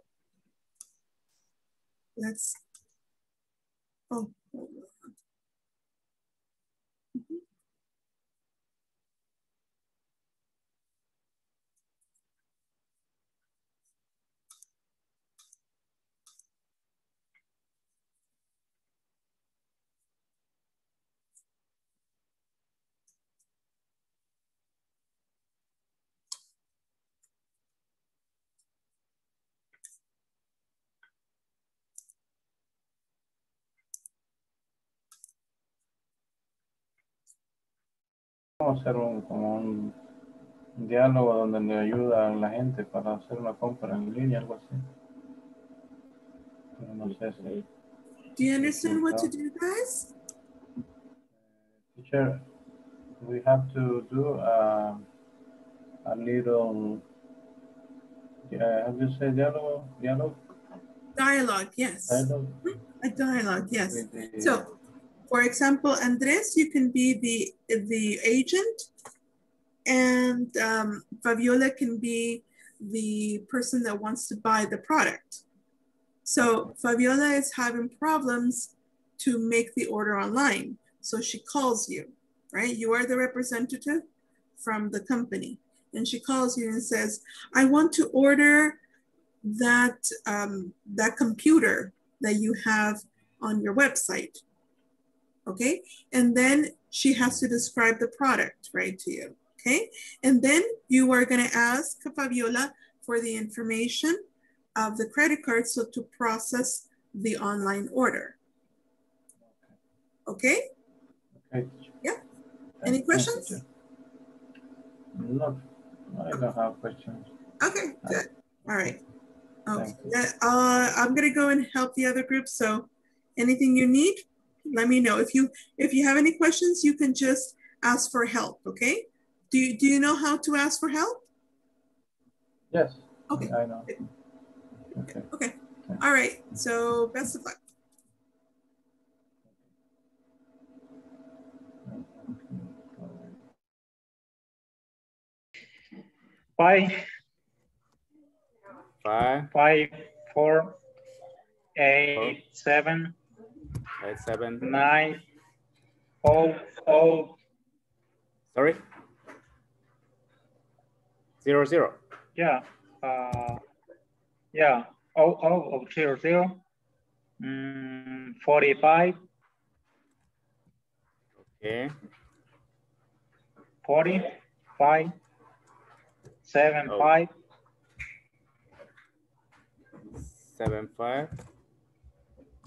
Let's hacer como un diálogo donde le ayuda a la gente para hacer una compra en línea, algo así. Pero no sé si. Do you understand what to do, guys? Teacher, we have to do a little. Have you said dialogue? Dialogue. Dialogue, yes. Dialogue. A dialogue, yes. So. For example, Andres, you can be the agent, and Fabiola can be the person that wants to buy the product. So Fabiola is having problems to make the order online. So she calls you, right? You are the representative from the company. And she calls you and says, I want to order that computer that you have on your website. Okay, and then she has to describe the product, right, to you, okay? And then you are gonna ask Fabiola for the information of the credit card so to process the online order. Okay? Okay. Yeah, any questions? No, I don't have questions. Okay, good, all right. Okay, I'm gonna go and help the other group, so anything you need, let me know. If you have any questions, you can just ask for help, okay? Do you know how to ask for help? Yes, okay. I know. Okay. Okay. All right, so best of luck. Five, four, eight, seven. 8, 7, 9. Oh. Sorry. 0, 0. Yeah. Yeah. 0, 0, 0, 0. 45. Okay. 45. 7, 5. 7, 5.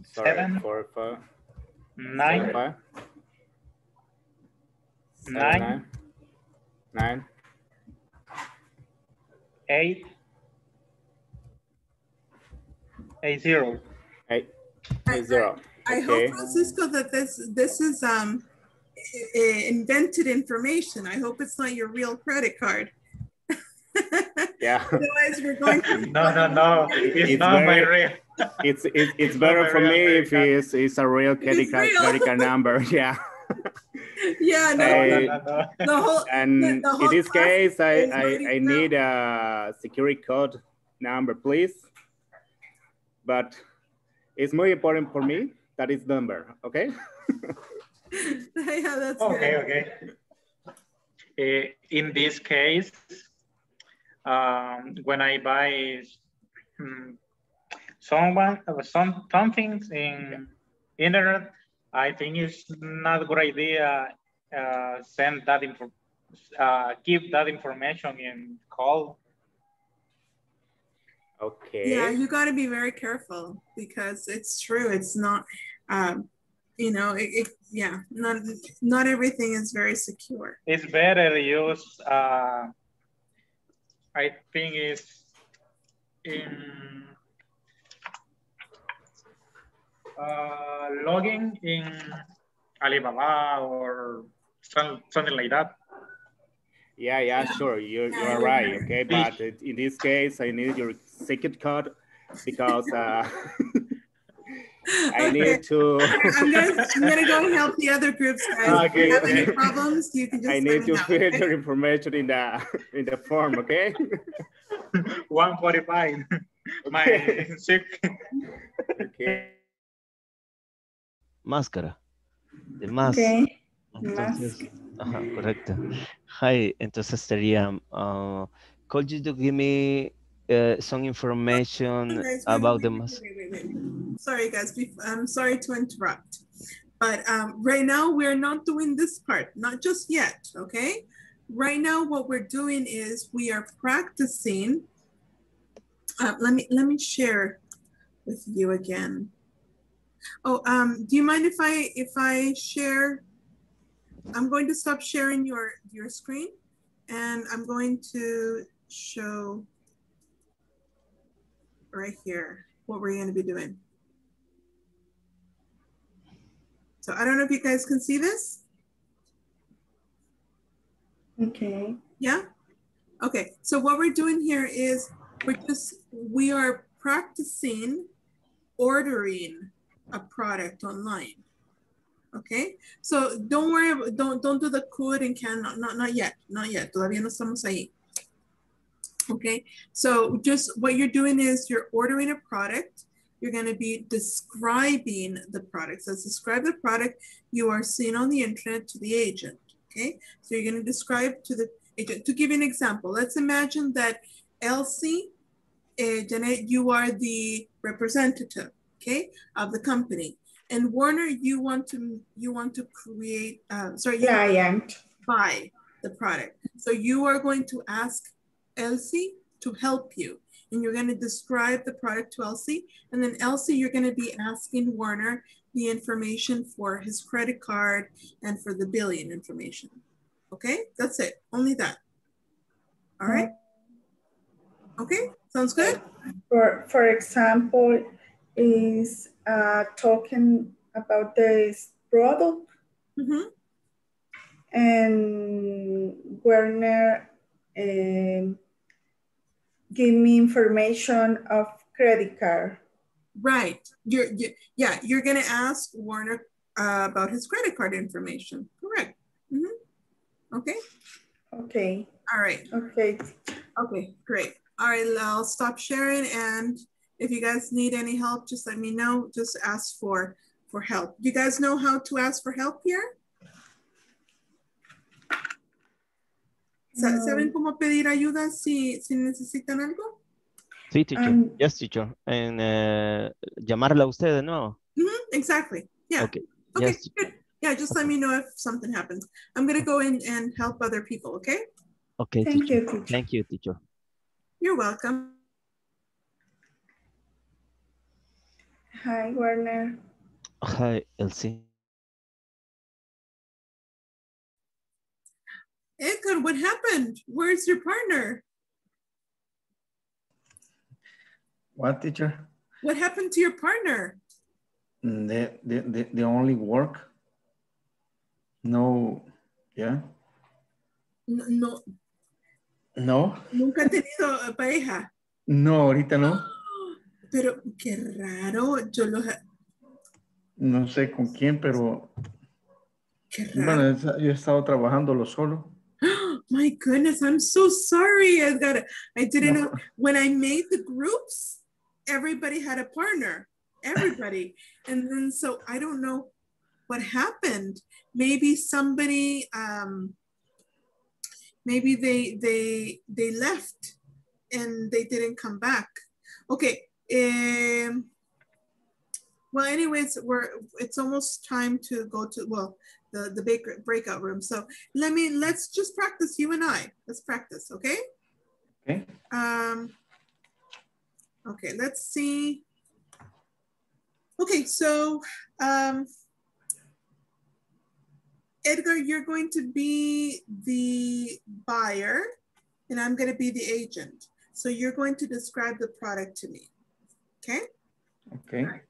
Sorry, 7, 4, 5, 9, 8, 8, 0. 8, 8, 0. Okay. I hope, Francisco, that this is invented information. I hope it's not your real credit card. Yeah. Otherwise, we're going to. No, no, no. It's not very... my real. It's better for me if it's a real credit card number. Yeah. Yeah, no, no. The whole, and the whole in this case, I need a security code number, please. But it's more important for me that it's number, okay? Yeah, that's okay. Okay. In this case, when I buy something in internet, I think it's not a good idea send that info, keep that information in call. Okay. Yeah, you got to be very careful because it's true. It's not, you know, yeah, not everything is very secure. It's better to use. I think it's in. Logging in Alibaba or something like that. Yeah, yeah, sure. You're right. Okay, but in this case, I need your secret code because I need to. I'm gonna go and help the other groups, guys. Okay. If you have any problems, you can just. I need to fill your information in the form. Okay. 145. My secret. Okay. Máscara. De más. Okay. Entonces, ajá, correcto. Hi, entonces sería, could you give me some information about the mask? Wait. Sorry, guys. I'm sorry to interrupt. But right now, we're not doing this part. Not just yet, okay? Right now, what we're doing is we are practicing. Let me share with you again. Oh, do you mind if I share? I'm going to stop sharing your screen, and I'm going to show right here what we're going to be doing. So I don't know if you guys can see this. Okay. Yeah. Okay. So what we're doing here is we are practicing ordering a product online. Okay, so don't worry about, don't do the could and can, not yet, todavía no estamos ahí. Okay, so just what you're doing is you're ordering a product, you're going to be describing the product. So describe the product you are seeing on the internet to the agent. Okay, so you're going to describe to the agent. To give you an example, let's imagine that Elsie, Janet, you are the representative, okay, of the company, and Werner, you want to create. Buy the product. So you are going to ask Elsie to help you, and you're going to describe the product to Elsie, and then Elsie, you're going to be asking Werner the information for his credit card and for the billing information. Okay, that's it. Only that. All right. Okay, sounds good. For example. Is talking about this product, and Werner gave me information of credit card. Right. You're going to ask Werner about his credit card information. Correct. Okay. Okay. All right. Okay. Okay. Great. All right. I'll stop sharing, and if you guys need any help, just let me know. Just ask for help. You guys know how to ask for help here? ¿Saben cómo pedir ayuda si necesitan algo? Sí, teacher. Yes, teacher. And llamarla a ustedes, ¿no? Exactly. Yeah. Okay. Okay. Yes. Good. Yeah, just let me know if something happens. I'm going to go in and help other people, okay? Okay. Thank you, teacher. Thank you, teacher. You're welcome. Hi, Werner. Hi, Elsie. Edgar, what happened? Where's your partner? What, teacher? What happened to your partner? The only work. No, yeah. No. No. Nunca he tenido pareja. No, ahorita no. Pero qué raro, yo los... No sé con quién, pero... Qué raro. Bueno, yo he estado trabajándolo solo. Oh, my goodness, I'm so sorry, Edgar. I didn't know. When I made the groups, everybody had a partner. Everybody. And then, so I don't know what happened. Maybe somebody, maybe they left and they didn't come back. Okay. Well, anyways, it's almost time to go to, well, the breakout room. So let's just practice, you and I. Let's practice, okay? Okay. Okay, let's see. Okay, so Edgar, you're going to be the buyer and I'm going to be the agent. So you're going to describe the product to me, okay? Okay. Right.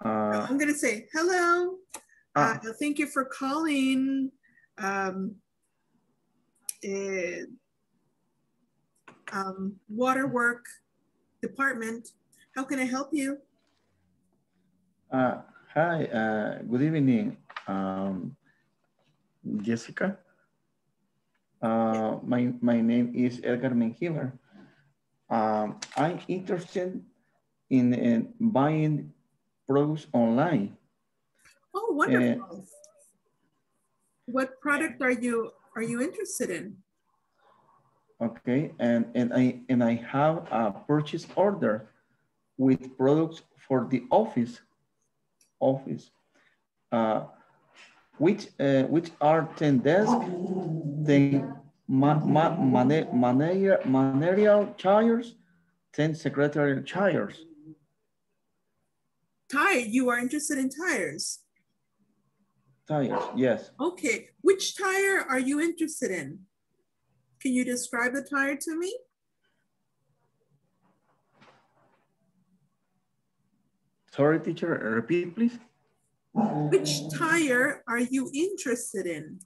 I'm going to say, hello, thank you for calling Waterwork Department. How can I help you? Hi, good evening, Jessica. My name is Edgar Menjívar. I'm interested in buying products online. Oh, wonderful. What product are you interested in? Okay, and I have a purchase order with products for the office. Which are 10 desks, the managerial chairs, 10 secretarial chairs. Tire, you are interested in tires? Tires, yes. Okay, which tire are you interested in? Can you describe the tire to me? Sorry, teacher, repeat, please. Which tire are you interested in?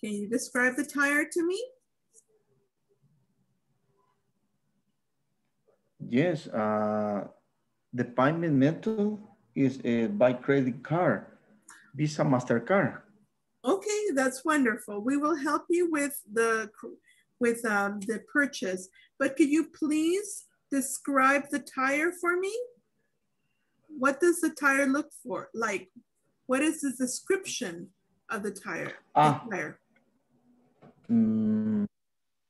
Can you describe the tire to me? Yes, the payment method is by credit card, Visa, MasterCard. Okay, that's wonderful. We will help you with the purchase, but could you please describe the tire for me? What does the tire look for like? What is the description of the tire?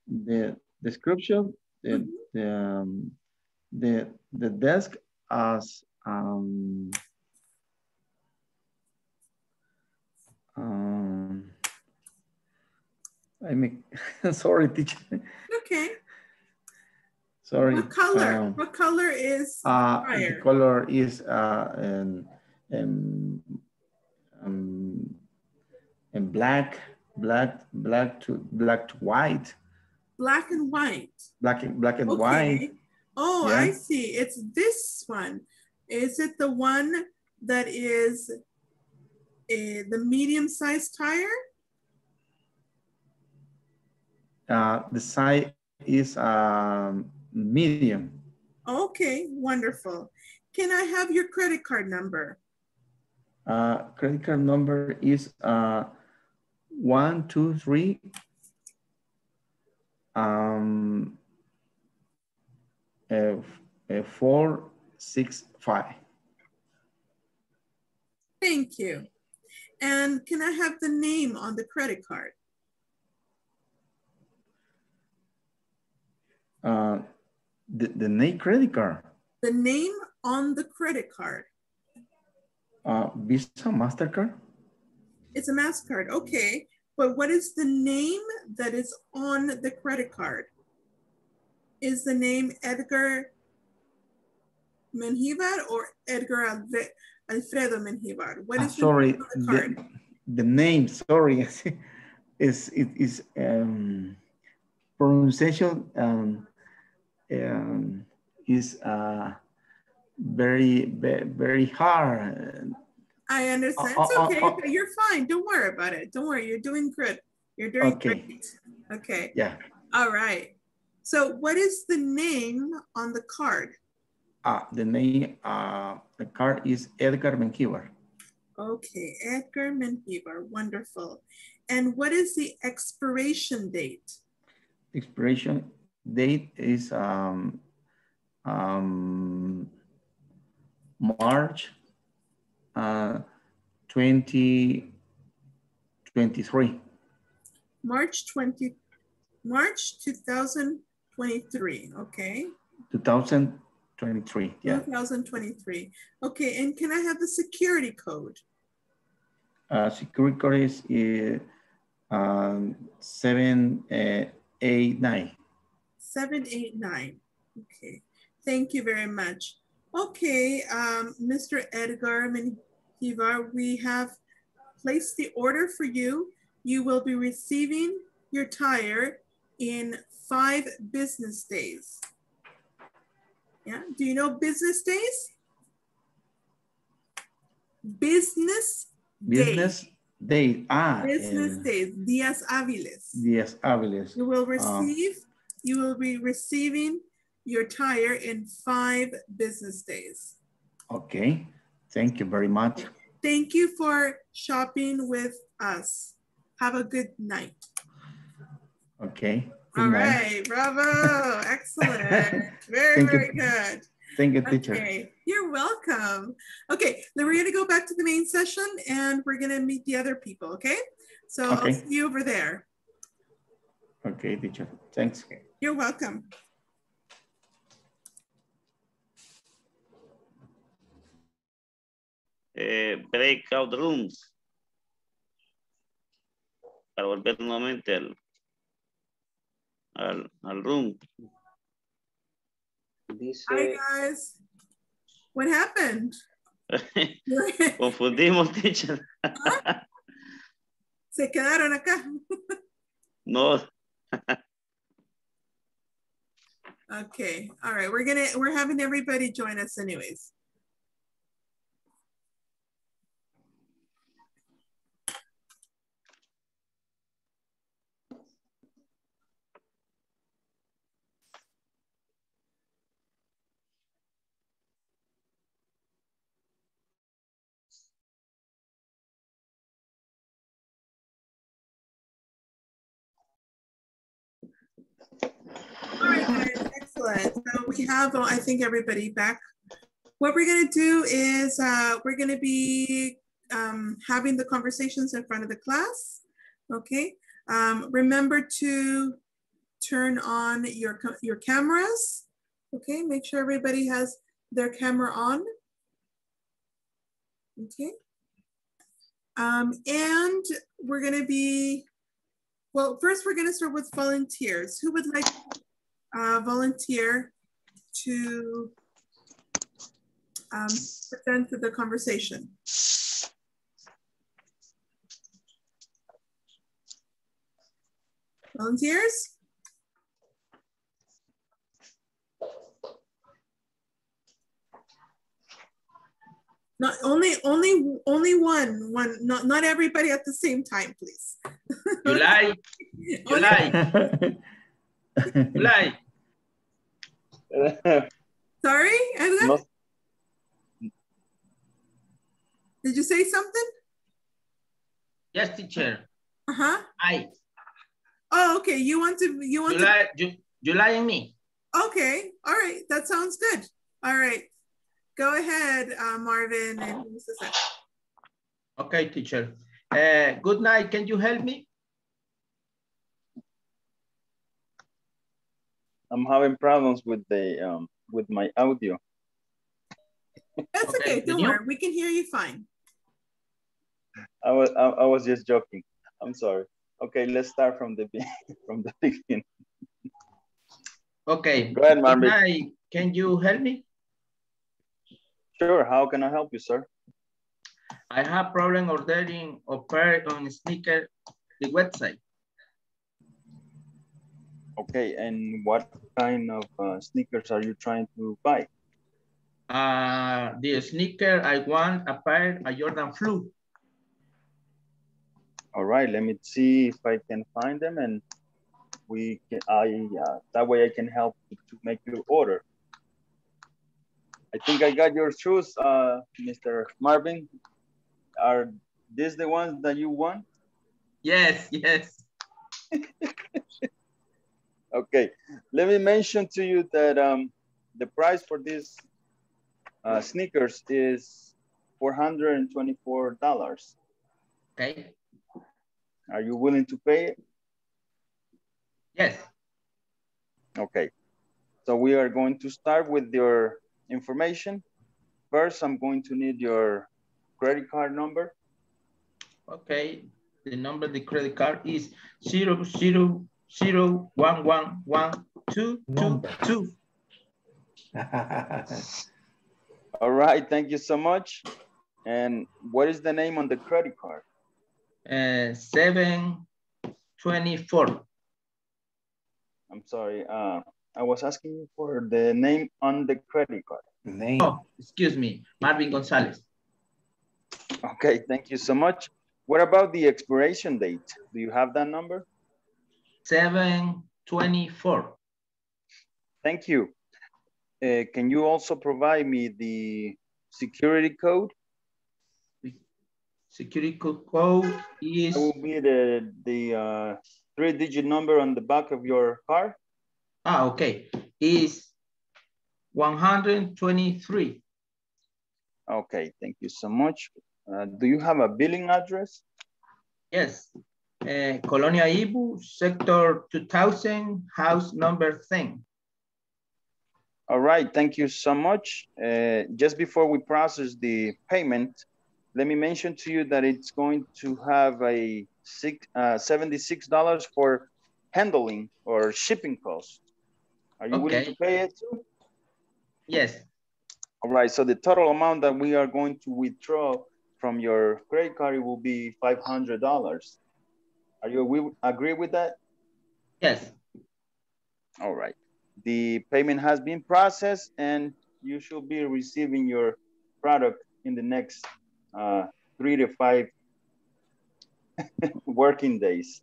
The description, the desk as I mean, sorry, teacher. Okay. Sorry. What color? What color is the tire? The color is and black to white. Black and white. Black and okay. White. Oh, yeah. I see. It's this one. Is it the one that is the medium-sized tire? The size is medium. Okay, wonderful. Can I have your credit card number? Credit card number is 123 465. Thank you. And can I have the name on the credit card? The name credit card. The name on the credit card. Visa, MasterCard. It's a MasterCard, okay. But what is the name that is on the credit card? Is the name Edgar Menjívar or Edgar Alfredo Menjívar? What is the name, sorry, is pronunciation is very hard. I understand. It's okay. You're fine. Don't worry about it. Don't worry. You're doing good. You're doing great. Okay. Yeah. All right. So what is the name on the card? The name, the card is Edgar Menjívar. Okay, Edgar Menjívar, wonderful. And what is the expiration date? Expiration date is March 2023. March 2023, okay. 2023, yeah. 2023, okay. And can I have the security code? Security code is 789. 789, okay. Thank you very much. Okay, Mr. Edgar Menjívar, we have placed the order for you. You will be receiving your tire in 5 business days. Yeah, do you know business days? Business days, días hábiles. Días hábiles. You will be receiving your tire in 5 business days. Okay, thank you very much. Thank you for shopping with us. Have a good night. Okay. All right, bravo, excellent. Very good. Thank you, teacher. Okay. You're welcome. Okay, then we're gonna go back to the main session and we're gonna meet the other people, okay? So okay. I'll see you over there. Okay, teacher, thanks. Okay. You're welcome. Breakout rooms. Para volver nuevamente al room. Hi guys, what happened? Confundimos, teacher. ¿Ah? Se quedaron acá. No. Okay, all right. We're having everybody join us, anyways. All right, guys, excellent. So we have, I think, everybody back. What we're going to do is we're going to be having the conversations in front of the class, okay? Remember to turn on your cameras, okay? Make sure everybody has their camera on, okay? And we're going to be, well, first we're going to start with volunteers. Who would like to volunteer to present to the conversation? Volunteers? Not only one. Not everybody at the same time, please. July. Sorry, Edgar? No. Did you say something? Yes, teacher. Oh, okay. You want July and me. Okay. All right. That sounds good. All right. Go ahead, Marvin. Okay, teacher. Good night. Can you help me? I'm having problems with my audio. That's okay. Don't worry. We can hear you fine. I was just joking. I'm sorry. Okay, let's start from the beginning. Okay. Go ahead, Marvin. Good night. Can you help me? Sure, how can I help you, sir? I have problem ordering a pair on sneaker, the website. Okay, and what kind of sneakers are you trying to buy? The sneaker, I want a pair, a Jordan Flu. All right, let me see if I can find them and that way I can help to make your order. I think I got your shoes, Mr. Marvin. Are these the ones that you want? Yes, yes. Okay, let me mention to you that the price for these sneakers is $424. Okay. Are you willing to pay it? Yes. Okay, so we are going to start with your information. First, I'm going to need your credit card number. Okay, the number of the credit card is 0001112222. All right, thank you so much. And what is the name on the credit card? 724. I'm sorry, I was asking you for the name on the credit card. Name. Oh, excuse me, Marvin Gonzalez. Okay, thank you so much. What about the expiration date? Do you have that number? 7/24. Thank you. Can you also provide me the security code? Security code is... That will be the 3-digit number on the back of your card. Ah, okay. Is 123. Okay, thank you so much. Do you have a billing address? Yes, Colonia Ibu, Sector 2000, house number 10. All right, thank you so much. Just before we process the payment, let me mention to you that it's going to have a $76 for handling or shipping costs. Are you willing to pay it too? Yes. All right, so the total amount that we are going to withdraw from your credit card will be $500. Are you agree with that? Yes. All right. The payment has been processed and you should be receiving your product in the next 3 to 5 working days.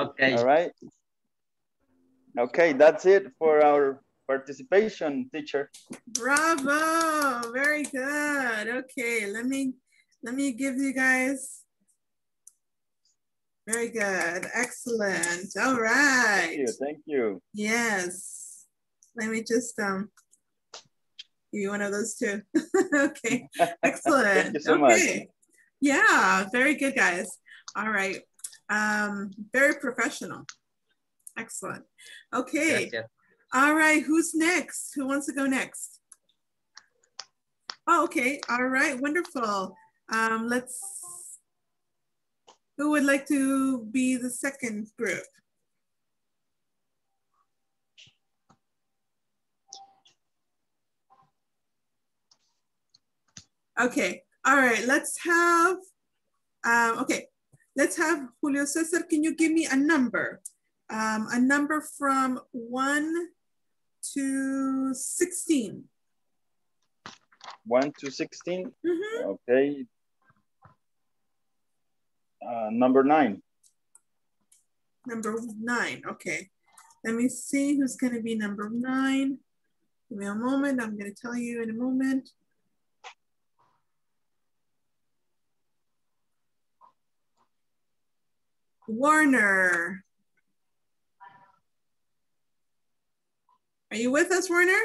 Okay. All right. Okay, that's it for our participation, teacher. Bravo, very good. Okay, let me give you guys. Very good, excellent. All right. Thank you, thank you. Yes, let me just give you one of those too. Okay, excellent. Thank you so much. Yeah, very good, guys. All right, very professional. Excellent. Okay. Gotcha. All right, who's next? Who wants to go next? Oh, okay, all right, wonderful. Who would like to be the second group? Okay, all right, let's have Julio Cesar, can you give me a number from 1 to 16. 1 to 16? Mm-hmm. Okay. Number 9. Number 9, okay. Let me see who's gonna be number 9. Give me a moment, I'm gonna tell you in a moment. Werner. Are you with us, Werner?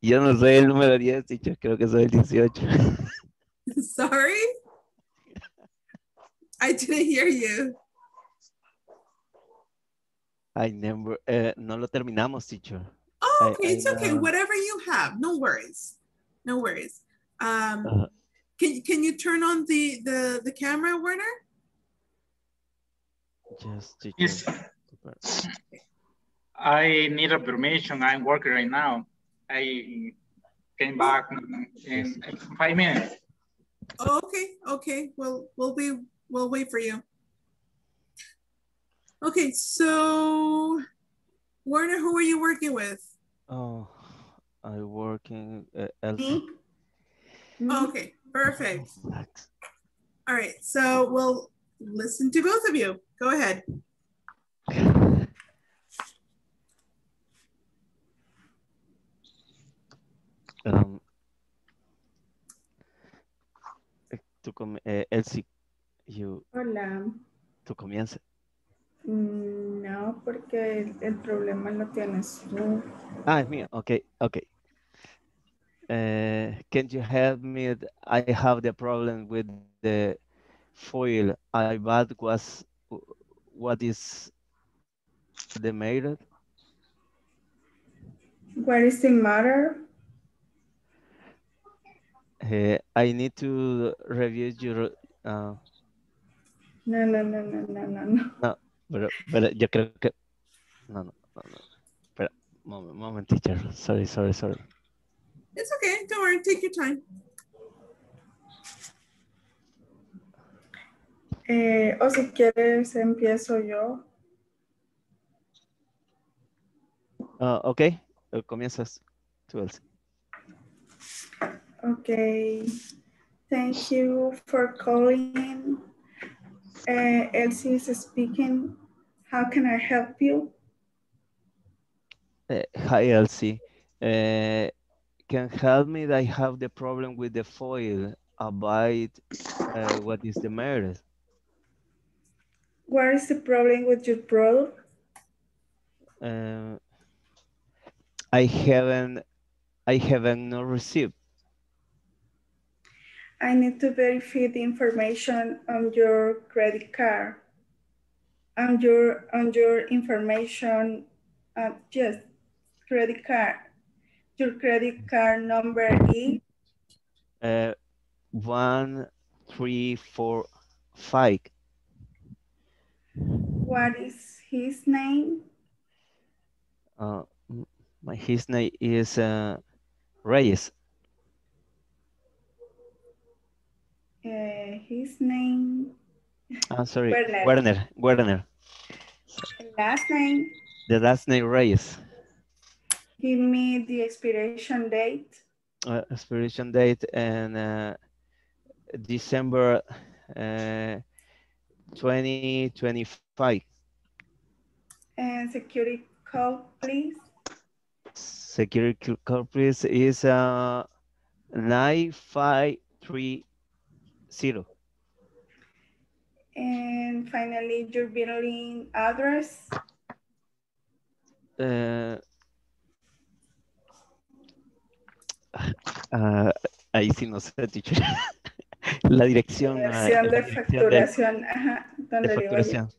Yo no soy el número 10, teacher. Creo que soy el 18. Sorry? I didn't hear you. I never, no lo terminamos, teacher. Oh, okay, it's okay. Whatever you have, no worries. No worries. Can you turn on the camera, Werner? Just teacher. Yes. I need a permission. I'm working right now. I came back in 5 minutes. Oh, okay, okay. Well, we'll wait for you. Okay, so Werner, who are you working with? Oh, I'm working Elsie. Mm-hmm. Oh, okay, perfect. All right, so we'll listen to both of you. Go ahead. to Elsie, you. Hola. Tú comienza. No, porque el problema lo tienes tú. Ah, es mío. Okay, okay. Can you help me? I have the problem with the foil. I bought was. What is the matter? What is the matter? I need to review your. No. No, pero yo creo que. No. Espera, moment, teacher. Sorry. It's okay. Don't worry. Take your time. O si quieres, empiezo yo. Okay. Comienzas tú, Elsie. Okay. Thank you for calling. Elsie is speaking. How can I help you? Hi, Elsie. Can help me that I have the problem with the foil. About what is the matter? What is the problem with your product? I haven't received. I need to verify the information on your credit card. On your information, yes, credit card. Your credit card number is 1345. What is his name? His name is Reyes. His name? I'm sorry, Werner. Last name? The last name Reyes. Give me the expiration date. Expiration date and December 2025. And security code, please. Security code, please, is 9530. And finally, your billing address. Ahí sí no sé, teacher. La dirección de facturación. Ajá, ¿dónde de facturación.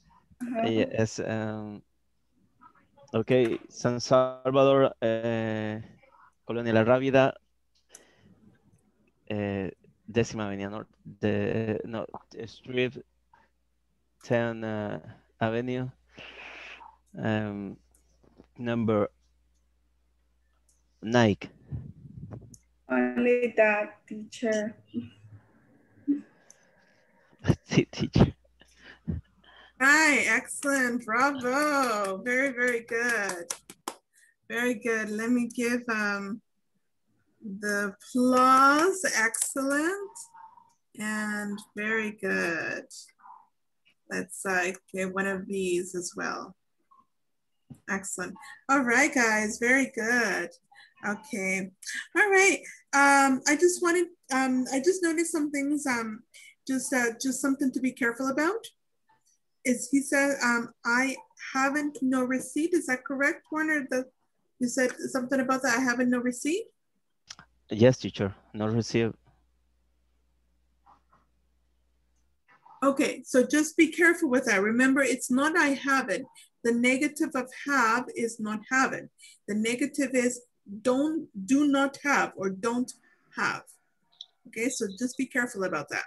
Ajá. Es, ok, San Salvador, Colonia La Rábida, 10ª Avenida Norte, no, Street, 10 Avenue, number 9. Only that, teacher. Teacher. Hi, excellent, bravo. Very, very good. Very good. Let me give the applause, excellent, and very good. Let's give one of these as well. Excellent. All right, guys, very good. Okay. All right. I just noticed some things, just something to be careful about. Is he said, I haven't no receipt. Is that correct, Werner? You said something about that. I haven't no receipt. Yes, teacher. No receipt. Okay. So just be careful with that. Remember, it's not I haven't. The negative of have is not haven't. The negative is do not have or don't have. Okay, so just be careful about that.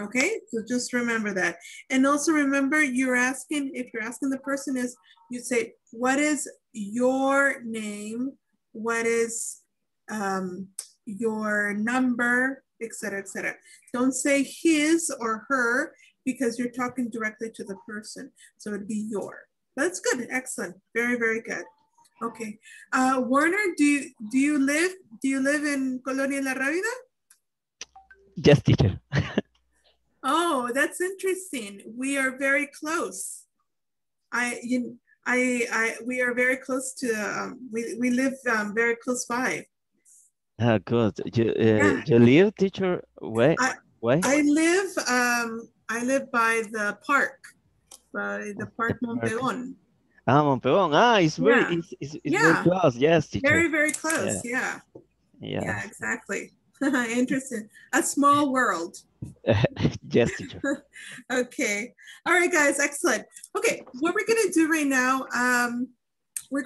Okay, so just remember that. And also remember, you're asking, if you're asking the person is, you say, what is your name? What is your number, etc., etc. Don't say his or her because you're talking directly to the person. So it'd be your. That's good, excellent, very, very good. Okay, Werner, do you live in Colonia La Rábida? Yes, teacher. Oh, that's interesting. We are very close. We are very close to. We live very close by. Good. You live, teacher? Where? Where? I live by the park, Monteon. Ah, Monteon. Ah, it's very, yeah. It's very close. Yes, teacher. Very, very close. Yeah. Yeah. Yeah, exactly. Interesting. A small world. Yes, teacher. Okay. All right, guys. Excellent. Okay. What we're going to do right now, we're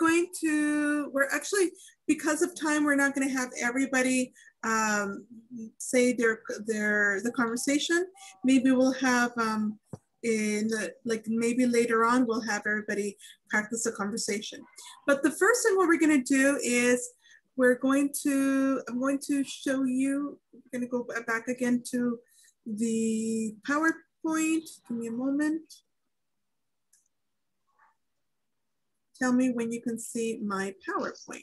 actually, because of time, we're not going to have everybody say the conversation. Maybe we'll have, maybe later on, we'll have everybody practice the conversation. But the first thing what we're going to do is I'm going to show you, I'm going to go back again to the PowerPoint. Give me a moment. Tell me when you can see my PowerPoint.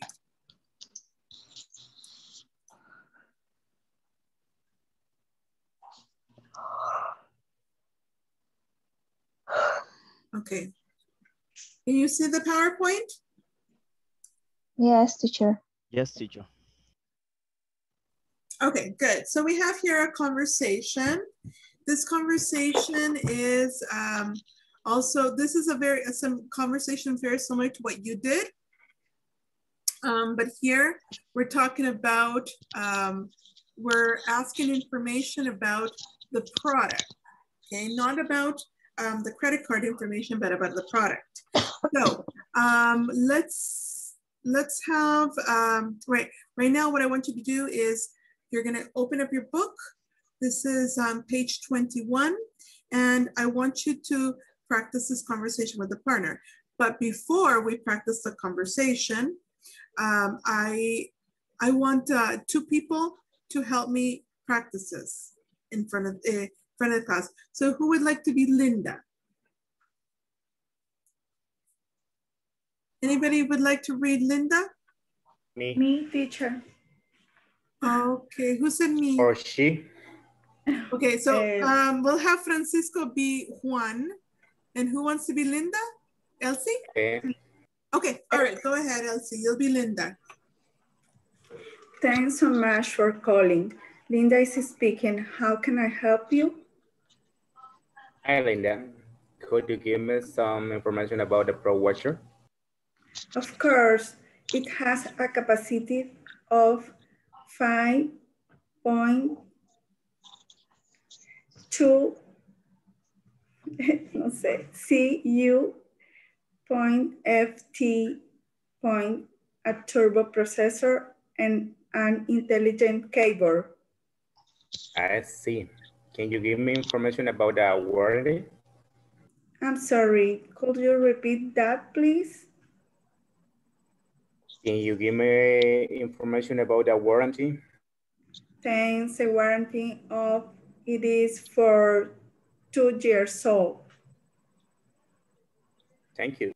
Okay. Can you see the PowerPoint? Yes, teacher. Yes, teacher. Okay, good. So we have here a conversation. This conversation is also, this is some conversation very similar to what you did. But here we're talking about, we're asking information about the product. Okay, not about the credit card information, but about the product. So let's have, right now what I want you to do is you're gonna open up your book. This is page 21. And I want you to practice this conversation with the partner. But before we practice the conversation, I want two people to help me practice this in front of the class. So who would like to be Linda? Anybody would like to read Linda? Me. Me, teacher. Okay, who said me? Or she. Okay, so we'll have Francisco be Juan. And who wants to be Linda? Elsie? Okay, all right, go ahead, Elsie. You'll be Linda. Thanks so much for calling. Linda is speaking. How can I help you? Hi, Linda. Could you give me some information about the Pro Watcher? Of course. It has a capacity of 5.2 CU.FT, a turbo processor, and an intelligent keyboard. I see. Can you give me information about the warranty? I'm sorry, could you repeat that, please? Can you give me information about the warranty? Thanks, the warranty of it is for 2 years old. Thank you.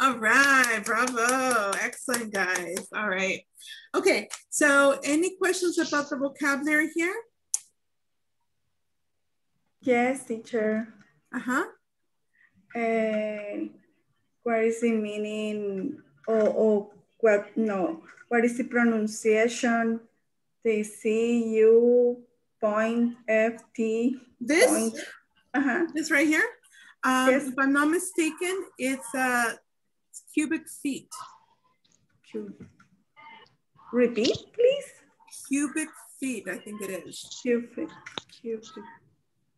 All right, bravo. Excellent, guys. All right. Okay, so any questions about the vocabulary here? Yes, teacher. Uh-huh. What is the meaning? What is the pronunciation? The CU.FT. This? Uh-huh. This right here? Yes. If I'm not mistaken, it's cubic feet. Repeat, please. Cubic feet, I think it is. Cubic.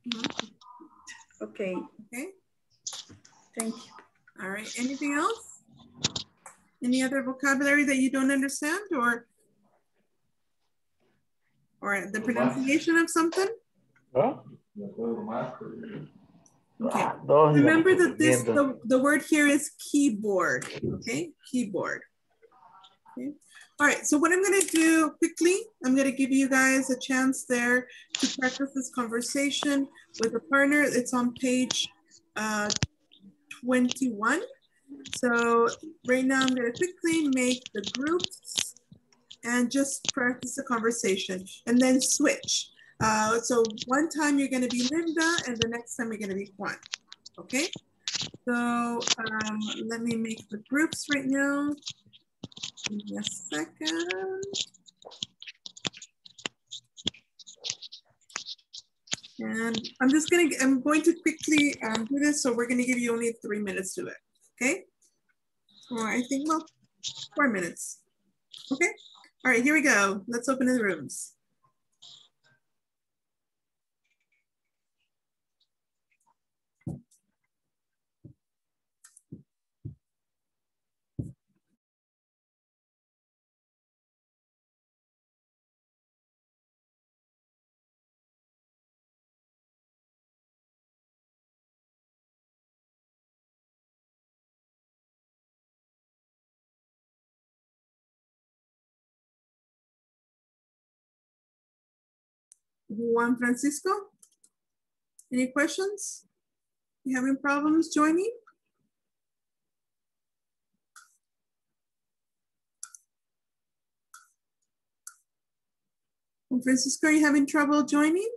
Mm-hmm. Okay. Okay. Thank you. All right. Anything else? Any other vocabulary that you don't understand, or the pronunciation of something? Huh? Okay. Remember that the word here is keyboard, okay? Keyboard. Okay. All right, so what I'm gonna do quickly, I'm gonna give you guys a chance there to practice this conversation with a partner. It's on page 21. So right now I'm gonna quickly make the groups and just practice the conversation and then switch. So one time you're going to be Linda and the next time you're going to be Juan. Okay. So let me make the groups right now. Give me a second. I'm going to quickly do this. So we're going to give you only 3 minutes to it. Okay. Or I think, well, 4 minutes. Okay. All right, here we go. Let's open the rooms. Juan Francisco, any questions? You having problems joining? Juan Francisco, are you having trouble joining?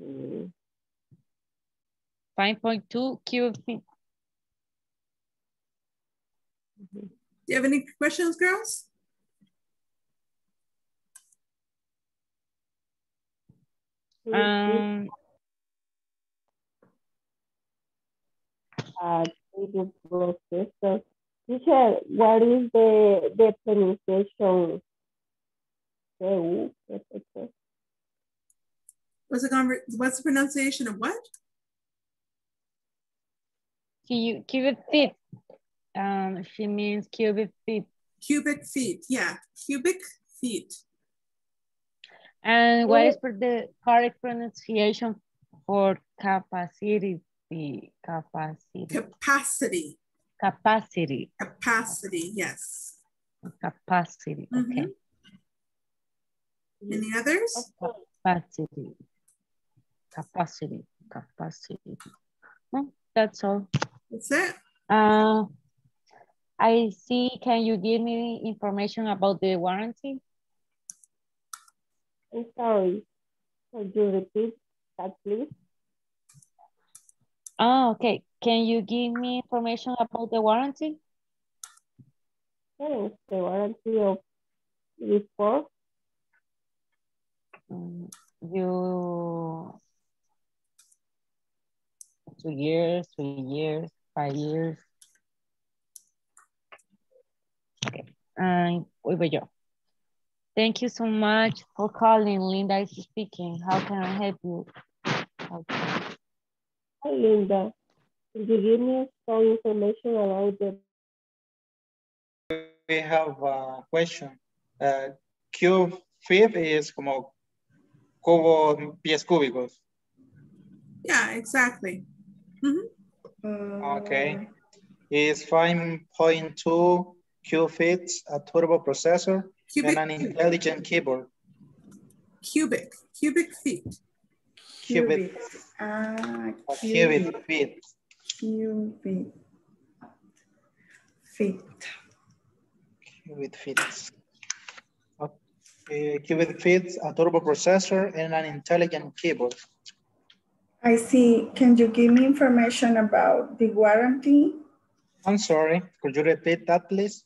Mm. 5.2 cubic feet. Mm-hmm. Do you have any questions, girls? Teacher, what is the pronunciation? What's the pronunciation of what? Cubic feet. She means cubic feet. Cubic feet, yeah. Cubic feet. And what is the correct pronunciation for capacity? Capacity. Capacity. Capacity, yes. Capacity, okay. Mm-hmm. Any others? Capacity. Capacity. Well, that's all. That's it. I see. Can you give me information about the warranty? I'm sorry. Could you repeat that, please? Oh, okay. Can you give me information about the warranty? Yes, the warranty of report. You. 2 years, 3 years, 5 years. Okay, and over you. Thank you so much for calling. Linda is speaking. How can I help you? Hi, Linda. Could you give me some information about the? We have a question. Q5 is como cubo, pies cúbicos. Yeah, exactly. Mm-hmm. Okay. Is 5.2 qubits a turbo processor cubic and an intelligent keyboard? Cubic. Cubic feet. Cubic. Cubic feet. Cubic feet. Cubic feet. Okay. Cubic feet, a turbo processor and an intelligent keyboard. I see. Can you give me information about the warranty? I'm sorry. Could you repeat that, please?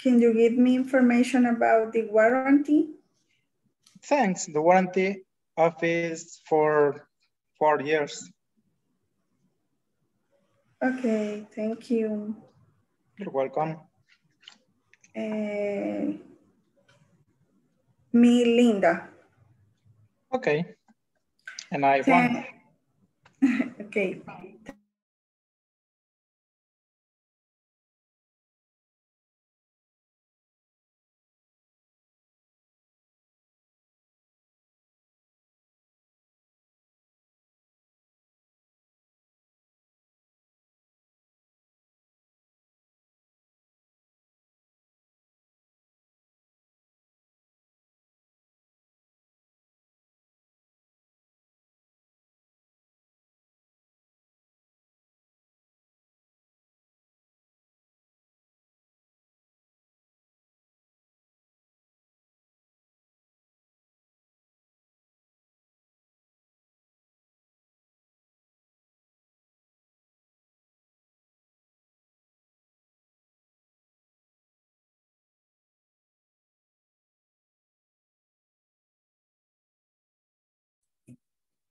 Can you give me information about the warranty? Thanks. The warranty is for 4 years. Okay. Thank you. You're welcome. Me, Linda. Okay. And I won. Okay.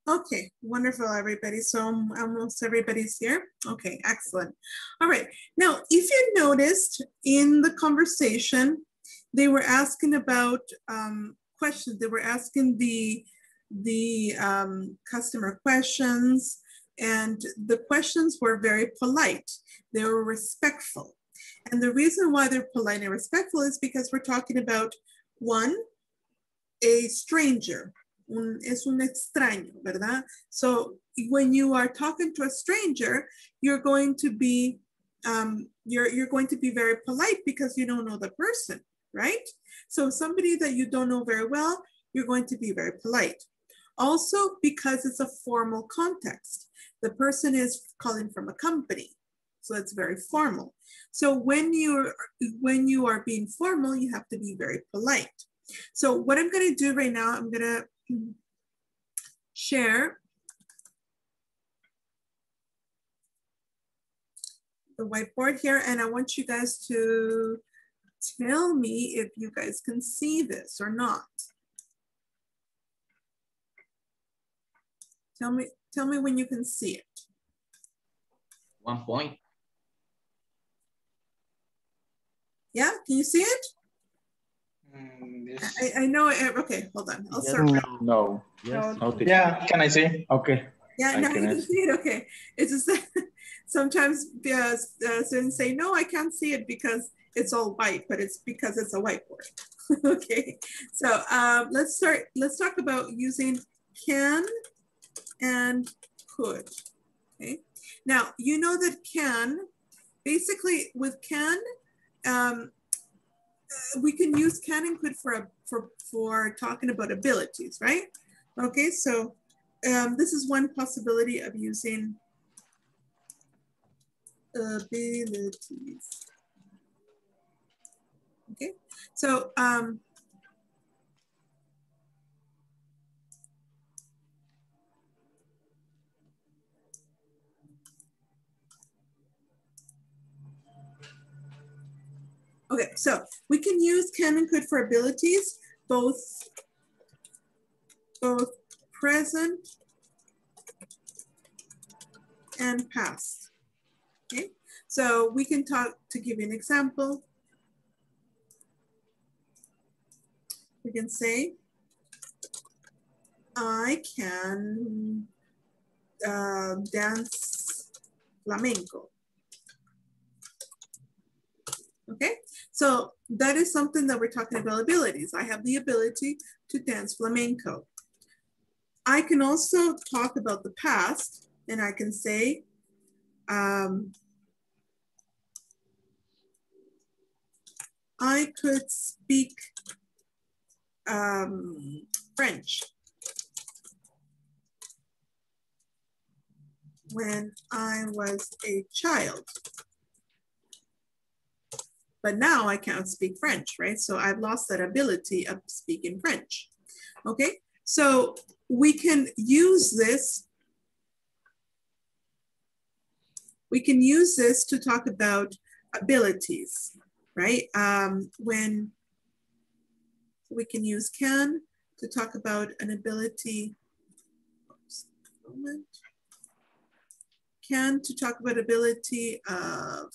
Okay, wonderful, everybody. So almost everybody's here. Okay, excellent. All right. Now, if you noticed in the conversation, they were asking about questions. They were asking the customer questions, and the questions were very polite. They were respectful. And the reason why they're polite and respectful is because we're talking about, one, a stranger. Es un extraño, ¿verdad? So when you are talking to a stranger, you're going to be you're going to be very polite because you don't know the person, right? So somebody that you don't know very well, you're going to be very polite. Also, because it's a formal context. The person is calling from a company, so it's very formal. So when you are being formal, you have to be very polite. So what I'm going to do right now, I'm going to share the whiteboard here, and I want you guys to tell me if you guys can see this or not. Tell me when you can see it. 1 point. Yeah, can you see it? I know it. Okay, hold on. I'll start. No. Yes. Yeah, can I see? Okay. Yeah, now you can see it. Okay. It's just sometimes students say, no, I can't see it because it's all white, but it's because it's a whiteboard. Okay. So let's start. Let's talk about using can and could. Okay. Now, you know that can, basically with can, we can use can and could for talking about abilities, right? Okay, so this is one possibility of using abilities. Okay, so okay, so we can use can and could for abilities, both present and past, okay? So we can talk, to give you an example, we can say, I can dance flamenco. Okay, so that is something that we're talking about abilities. I have the ability to dance flamenco. I can also talk about the past, and I can say, I could speak French when I was a child. But now I can't speak French, right? So I've lost that ability of speaking French, okay? So we can use this. We can use this to talk about abilities, right? When we can use can to talk about an ability, oops, moment. Can to talk about ability of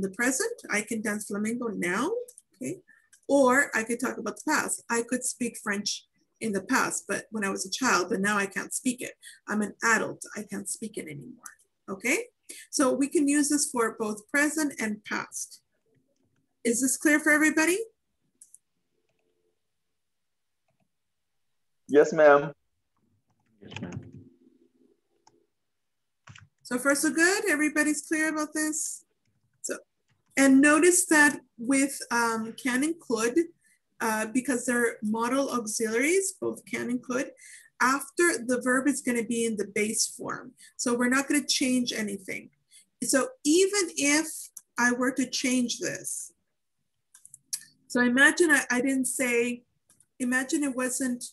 the present, I can dance flamenco now, okay? Or I could talk about the past. I could speak French in the past, but when I was a child, but now I can't speak it. I'm an adult, I can't speak it anymore, okay? So we can use this for both present and past. Is this clear for everybody? Yes, ma'am. Yes, ma'am. So far, so good? Everybody's clear about this? And notice that with can and could, because they're modal auxiliaries, both can and could, after the verb is going to be in the base form. So we're not going to change anything. So even if I were to change this, so imagine I didn't say, imagine it wasn't,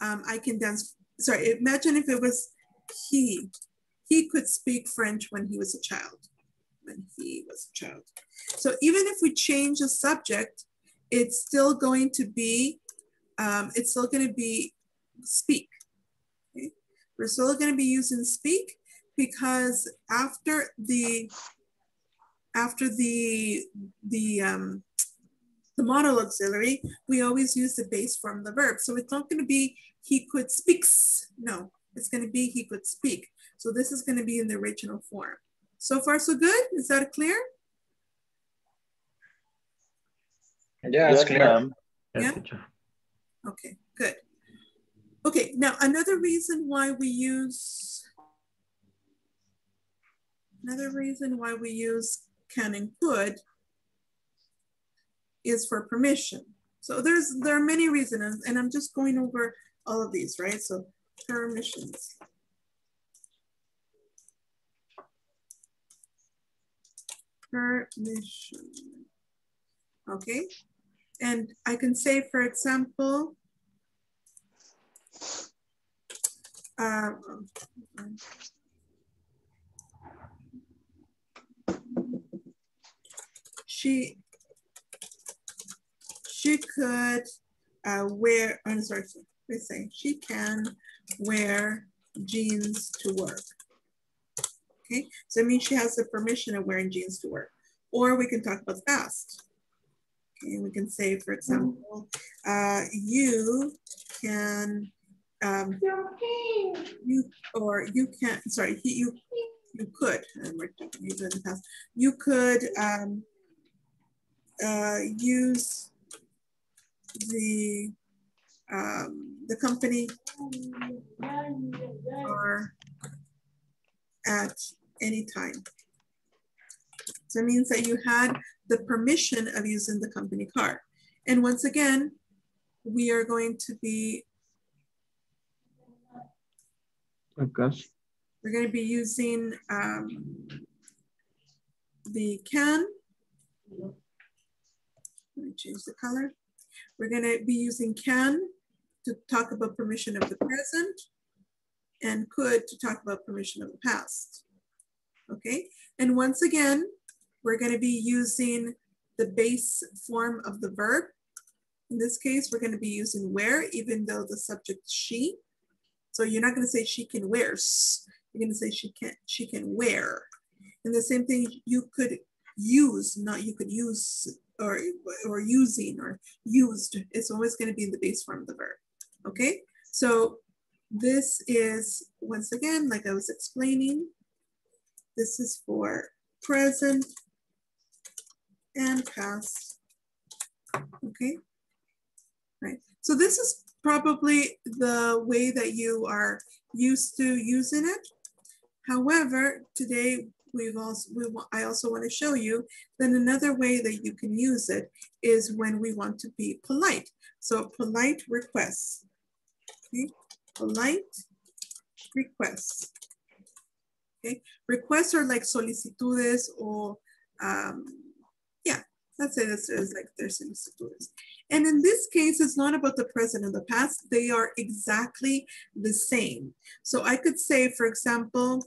I can dance, sorry, imagine if it was he could speak French when he was a child. When he was a child. So even if we change the subject, it's still going to be speak. We're still going to be using speak because after the modal auxiliary, we always use the base form of the verb. So it's not going to be he could speaks. No, it's going to be he could speak. So this is going to be in the original form. So far, so good. Is that clear? Yeah, it's clear. Yeah? Okay, good. Okay, now another reason why we use can and could is for permission. So there are many reasons, and I'm just going over all of these, right? So permissions. Permission. Okay, and I can say, for example, she could wear, I'm sorry, let's say she can wear jeans to work. Okay, so it means she has the permission of wearing jeans to work. Or we can talk about past. Okay, we can say, for example, you could use the company or at any time. So it means that you had the permission of using the company car. And once again, we are going to be, we're going to be using the can. Let me change the color. We're going to be using can to talk about permission of the present and could to talk about permission of the past. Okay, and once again, we're going to be using the base form of the verb. In this case, we're going to be using where, even though the subject she. So you're not going to say she can wears. You're going to say she can wear. And the same thing, you could use, not you could use or using or used. It's always going to be in the base form of the verb. Okay, so this is, once again, like I was explaining, this is for present and past, okay? Right, so this is probably the way that you are used to using it. However, today I also want to show you that another way that you can use it is when we want to be polite. So polite requests, okay? Polite requests. Okay. Requests are like solicitudes or, yeah, let's say this is like their solicitudes. And in this case, it's not about the present and the past. They are exactly the same. So I could say, for example,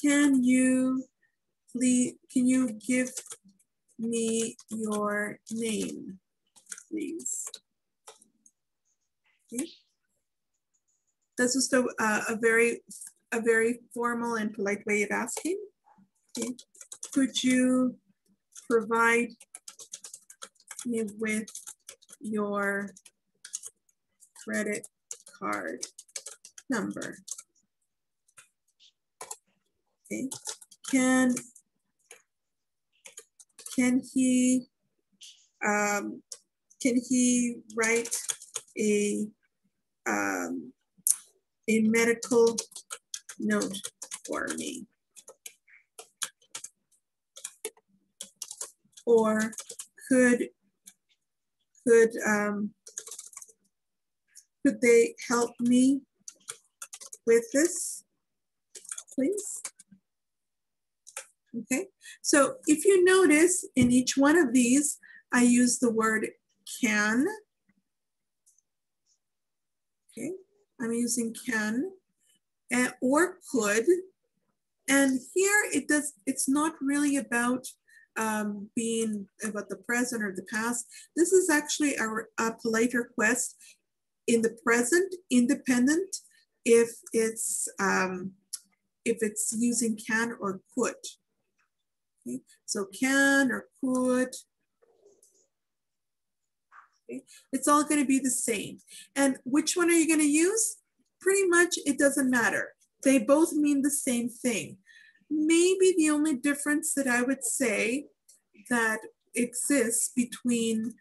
can you give me your name, please? Okay. That's just a very formal and polite way of asking. Okay. Could you provide me with your credit card number? Okay. Can he write a medical note for me? Or could they help me with this, please? Okay, so if you notice in each one of these, I use the word can. Okay, I'm using can and, or could, and here it's not really about being about the present or the past. This is actually a polite request in the present, independent, if it's using can or could. Okay. So can or could. Okay. It's all going to be the same. And which one are you going to use? Pretty much it doesn't matter. They both mean the same thing. Maybe the only difference that I would say that exists between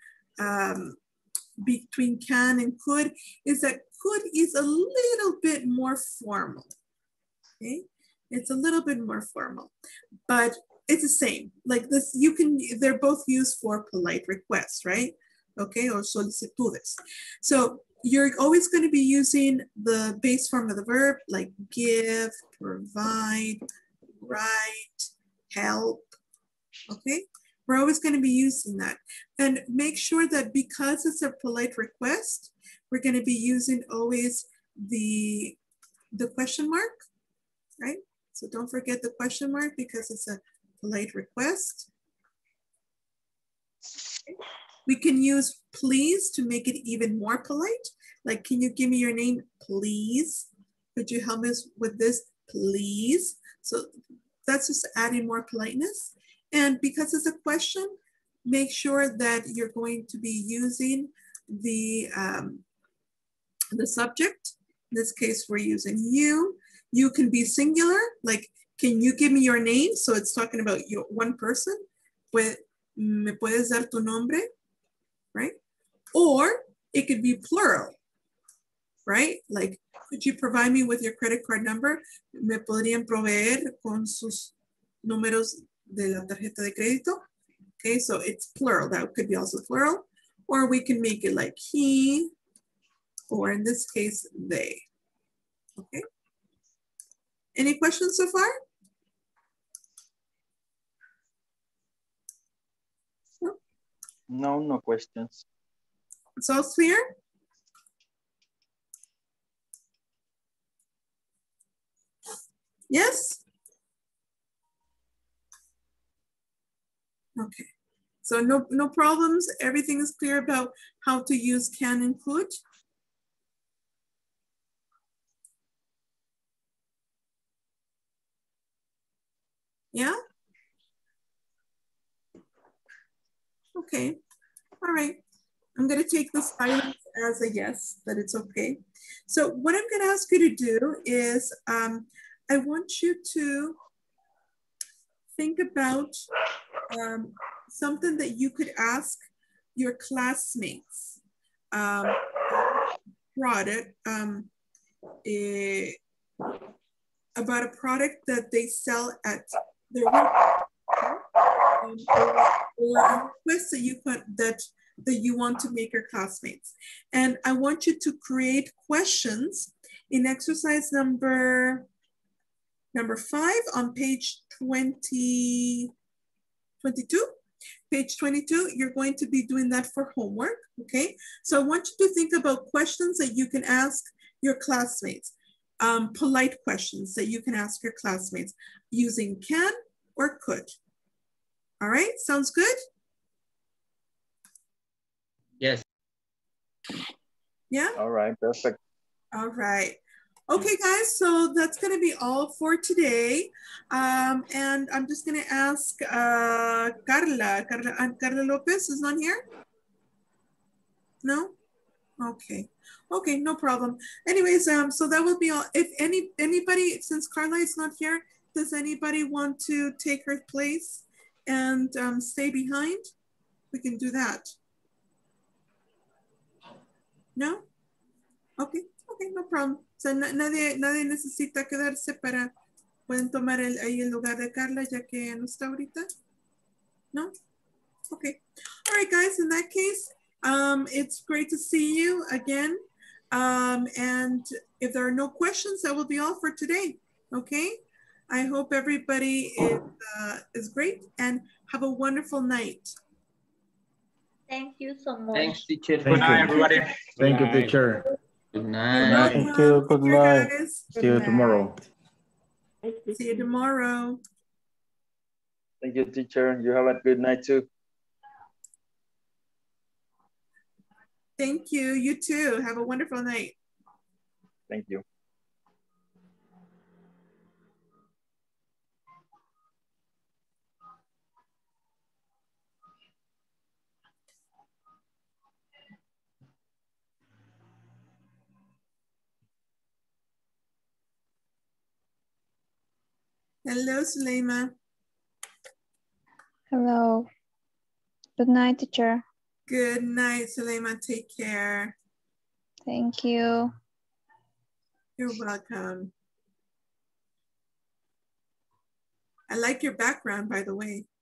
between can and could is that could is a little bit more formal. Okay, it's a little bit more formal, but it's the same. Like this, you can. They're both used for polite requests, right? Okay, or solicitudes. So you're always going to be using the base form of the verb, like give, provide, write, help. Okay, we're always going to be using that. And make sure that because it's a polite request, we're going to be using always the question mark, right? So don't forget the question mark because it's a polite request. Okay. We can use please to make it even more polite. Like, can you give me your name, please? Could you help us with this, please? So that's just adding more politeness. And because it's a question, make sure that you're going to be using the subject. In this case, we're using you. You can be singular, like, can you give me your name? So it's talking about your one person. ¿Me puedes dar tu nombre? Right? Or it could be plural, right? Like, could you provide me with your credit card number? ¿Me podrían proveer con sus números de la tarjeta de crédito? Okay, so it's plural. That could be also plural. Or we can make it like he, or in this case, they. Okay. Any questions so far? No, no questions. It's all clear? Yes? Okay, so no problems. Everything is clear about how to use can and could. Yeah? Okay, all right. I'm gonna take the silence as a yes, that it's okay. So what I'm gonna ask you to do is, I want you to think about something that you could ask your classmates. About a product that they sell at their work. Or a request that you want to make your classmates. And I want you to create questions in exercise number 5 on page 22. You're going to be doing that for homework, okay? So I want you to think about questions that you can ask your classmates, polite questions that you can ask your classmates using can or could. All right, sounds good? Yes. Yeah? All right, perfect. All right. Okay, guys, so that's going to be all for today. And I'm just going to ask Carla Lopez is not here? No? Okay. Okay, no problem. Anyways, so that will be all. If anybody, since Carla is not here, does anybody want to take her place and stay behind? We can do that. No? Okay, okay, no problem. So nadie necesita quedarse para, pueden tomar ahí el lugar de Carla ya que no está ahorita? No? Okay. All right, guys, in that case, it's great to see you again. And if there are no questions, that will be all for today, okay? I hope everybody is great and have a wonderful night. Thank you so much. Thanks, teacher. Good night, everybody. Thank you, teacher. Good night. Thank you. Good night. See you tomorrow. See you tomorrow. Thank you, teacher. You have a good night too. Thank you. You too. Have a wonderful night. Thank you. Hello, Suleima. Hello. Good night, teacher. Good night, Suleima. Take care. Thank you. You're welcome. I like your background, by the way.